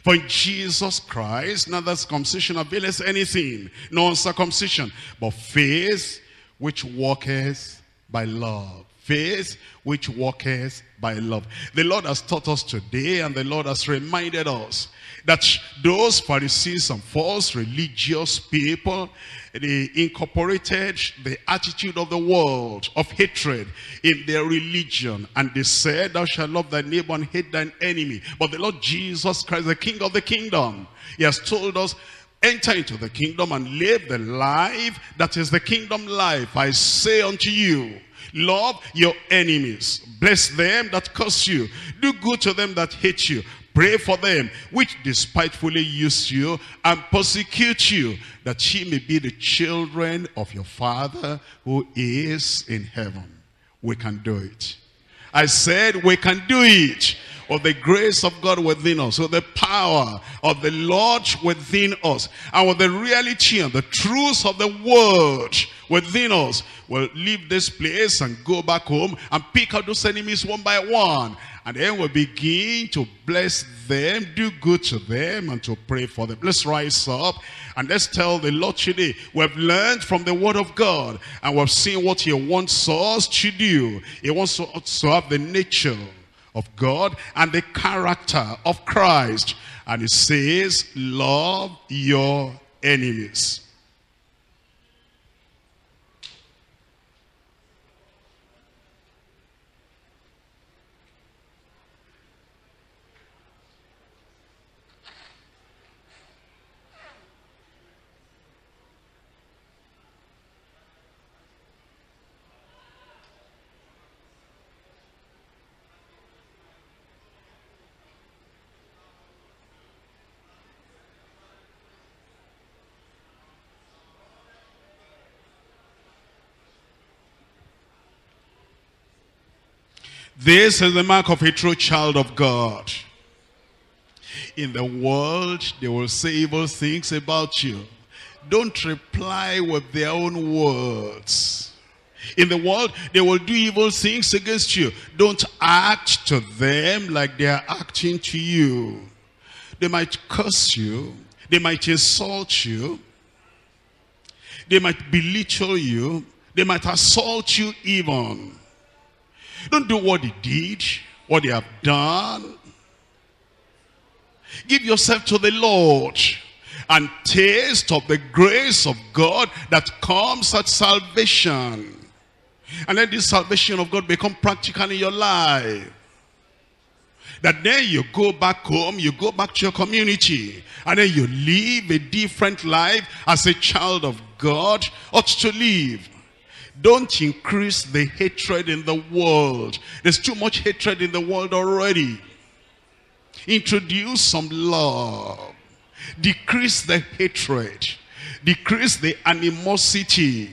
For in Jesus Christ neither circumcision availeth anything, nor uncircumcision, but faith which worketh by love. Faith which worketh by love. The Lord has taught us today, and the Lord has reminded us that those Pharisees and false religious people, they incorporated the attitude of the world, of hatred, in their religion. And they said, thou shalt love thy neighbor and hate thine enemy. But the Lord Jesus Christ, the King of the kingdom, he has told us, enter into the kingdom and live the life that is the kingdom life. I say unto you, love your enemies. Bless them that curse you. Do good to them that hate you. Pray for them which despitefully use you and persecute you, that ye may be the children of your Father who is in heaven. We can do it. I said we can do it. Of the grace of God within us, with the power of the Lord within us, and with the reality and the truth of the word within us, we'll leave this place and go back home and pick out those enemies one by one, and then we'll begin to bless them, do good to them, and to pray for them. Let's rise up and let's tell the Lord today, we've learned from the word of God, and we've seen what he wants us to do. He wants us to have the nature of God and the character of Christ. And it says, love your enemies. This is the mark of a true child of God. In the world, they will say evil things about you. Don't reply with their own words. In the world, they will do evil things against you. Don't act to them like they are acting to you. They might curse you. They might insult you. They might belittle you. They might assault you even. Don't do what they did, what they have done. Give yourself to the Lord and taste of the grace of God that comes at salvation. And let this salvation of God become practical in your life. That then you go back home, you go back to your community, and then you live a different life as a child of God ought to live. Don't increase the hatred in the world. There's too much hatred in the world already. Introduce some love. Decrease the hatred. Decrease the animosity.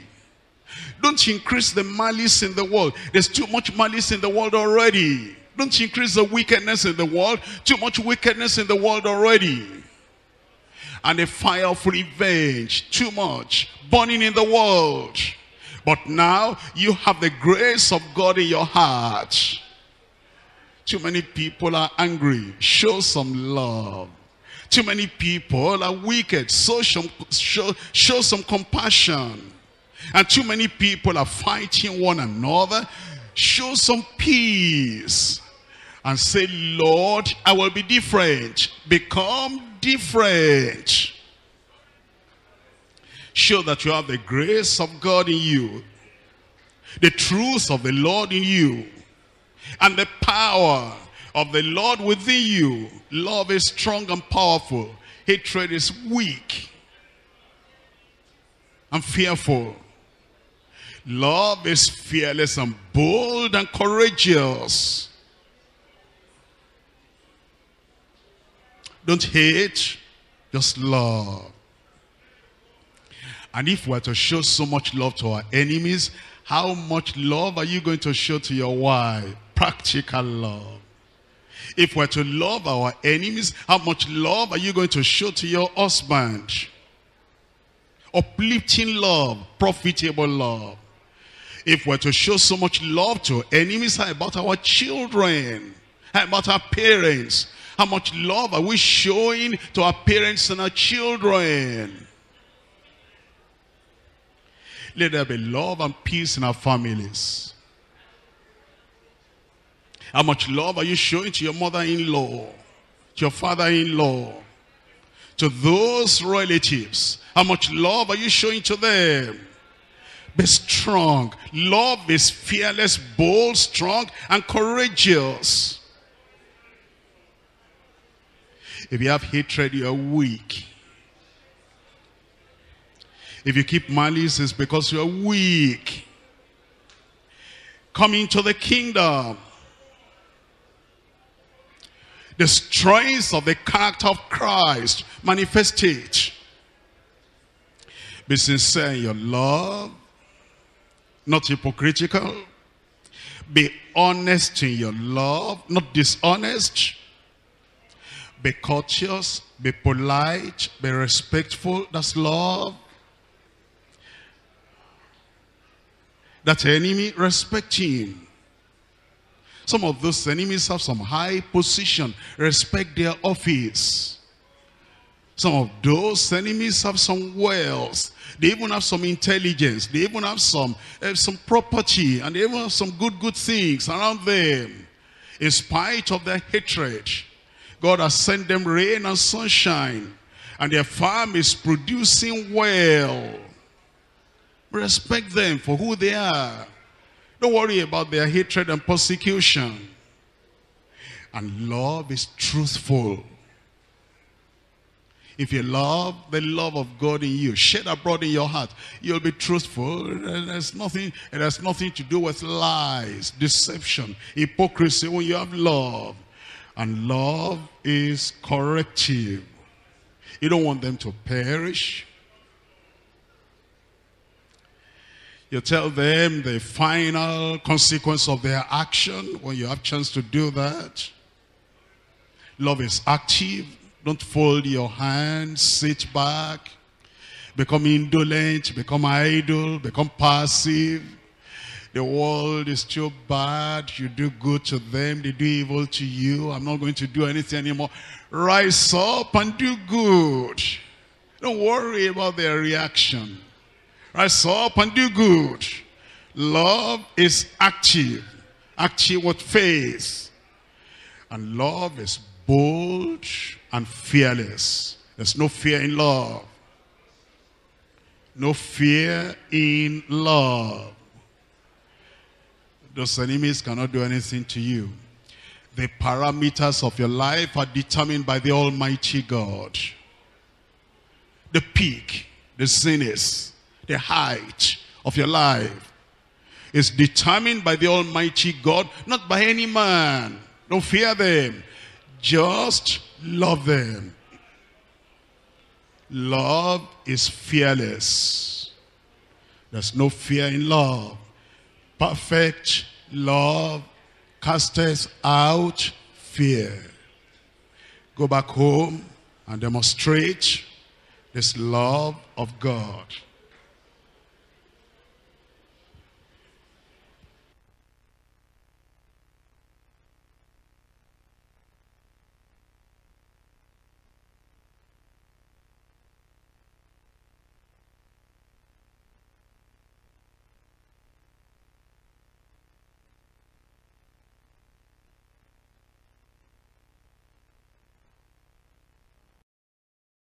Don't increase the malice in the world. There's too much malice in the world already. Don't increase the wickedness in the world. Too much wickedness in the world already. And a fire of revenge. Too much. Burning in the world. But now you have the grace of God in your heart. Too many people are angry. Show some love. Too many people are wicked. So show some compassion. And too many people are fighting one another. Show some peace. And say, Lord, I will be different. Become different. Show that you have the grace of God in you. The truth of the Lord in you. And the power of the Lord within you. Love is strong and powerful. Hatred is weak and fearful. Love is fearless and bold and courageous. Don't hate, just love. And if we are to show so much love to our enemies, how much love are you going to show to your wife? Practical love. If we are to love our enemies, how much love are you going to show to your husband? Uplifting love, profitable love. If we are to show so much love to enemies, how about our children? How about our parents? How much love are we showing to our parents and our children? Let there be love and peace in our families. How much love are you showing to your mother-in-law, to your father-in-law, to those relatives? How much love are you showing to them? Be strong. Love is fearless, bold, strong, and courageous. If you have hatred, you are weak. If you keep malice, it's because you are weak. Come into the kingdom. The strength of the character of Christ manifest it. Be sincere in your love, not hypocritical. Be honest in your love, not dishonest. Be courteous, be polite, be respectful. That's love. That enemy, respect him. Some of those enemies have some high position. Respect their office. Some of those enemies have some wealth. They even have some intelligence. They even have some property. And they even have some good things around them. In spite of their hatred, God has sent them rain and sunshine. And their farm is producing well. Respect them for who they are. Don't worry about their hatred and persecution. And love is truthful. If you love the love of God in you, shed abroad in your heart, you'll be truthful. It has nothing to do with lies, deception, hypocrisy when you have love. And love is corrective. You don't want them to perish. You tell them the final consequence of their action when you have a chance to do that. Love is active. Don't fold your hands. Sit back. Become indolent. Become idle. Become passive. The world is too bad. You do good to them. They do evil to you. I'm not going to do anything anymore. Rise up and do good. Don't worry about their reaction. Rise up and do good. Love is active. Active with faith. And love is bold and fearless. There's no fear in love. No fear in love. Those enemies cannot do anything to you. The parameters of your life are determined by the Almighty God. The peak, the zenith, the height of your life is determined by the Almighty God, not by any man. Don't fear them. Just love them. Love is fearless. There's no fear in love. Perfect love casteth out fear. Go back home and demonstrate this love of God.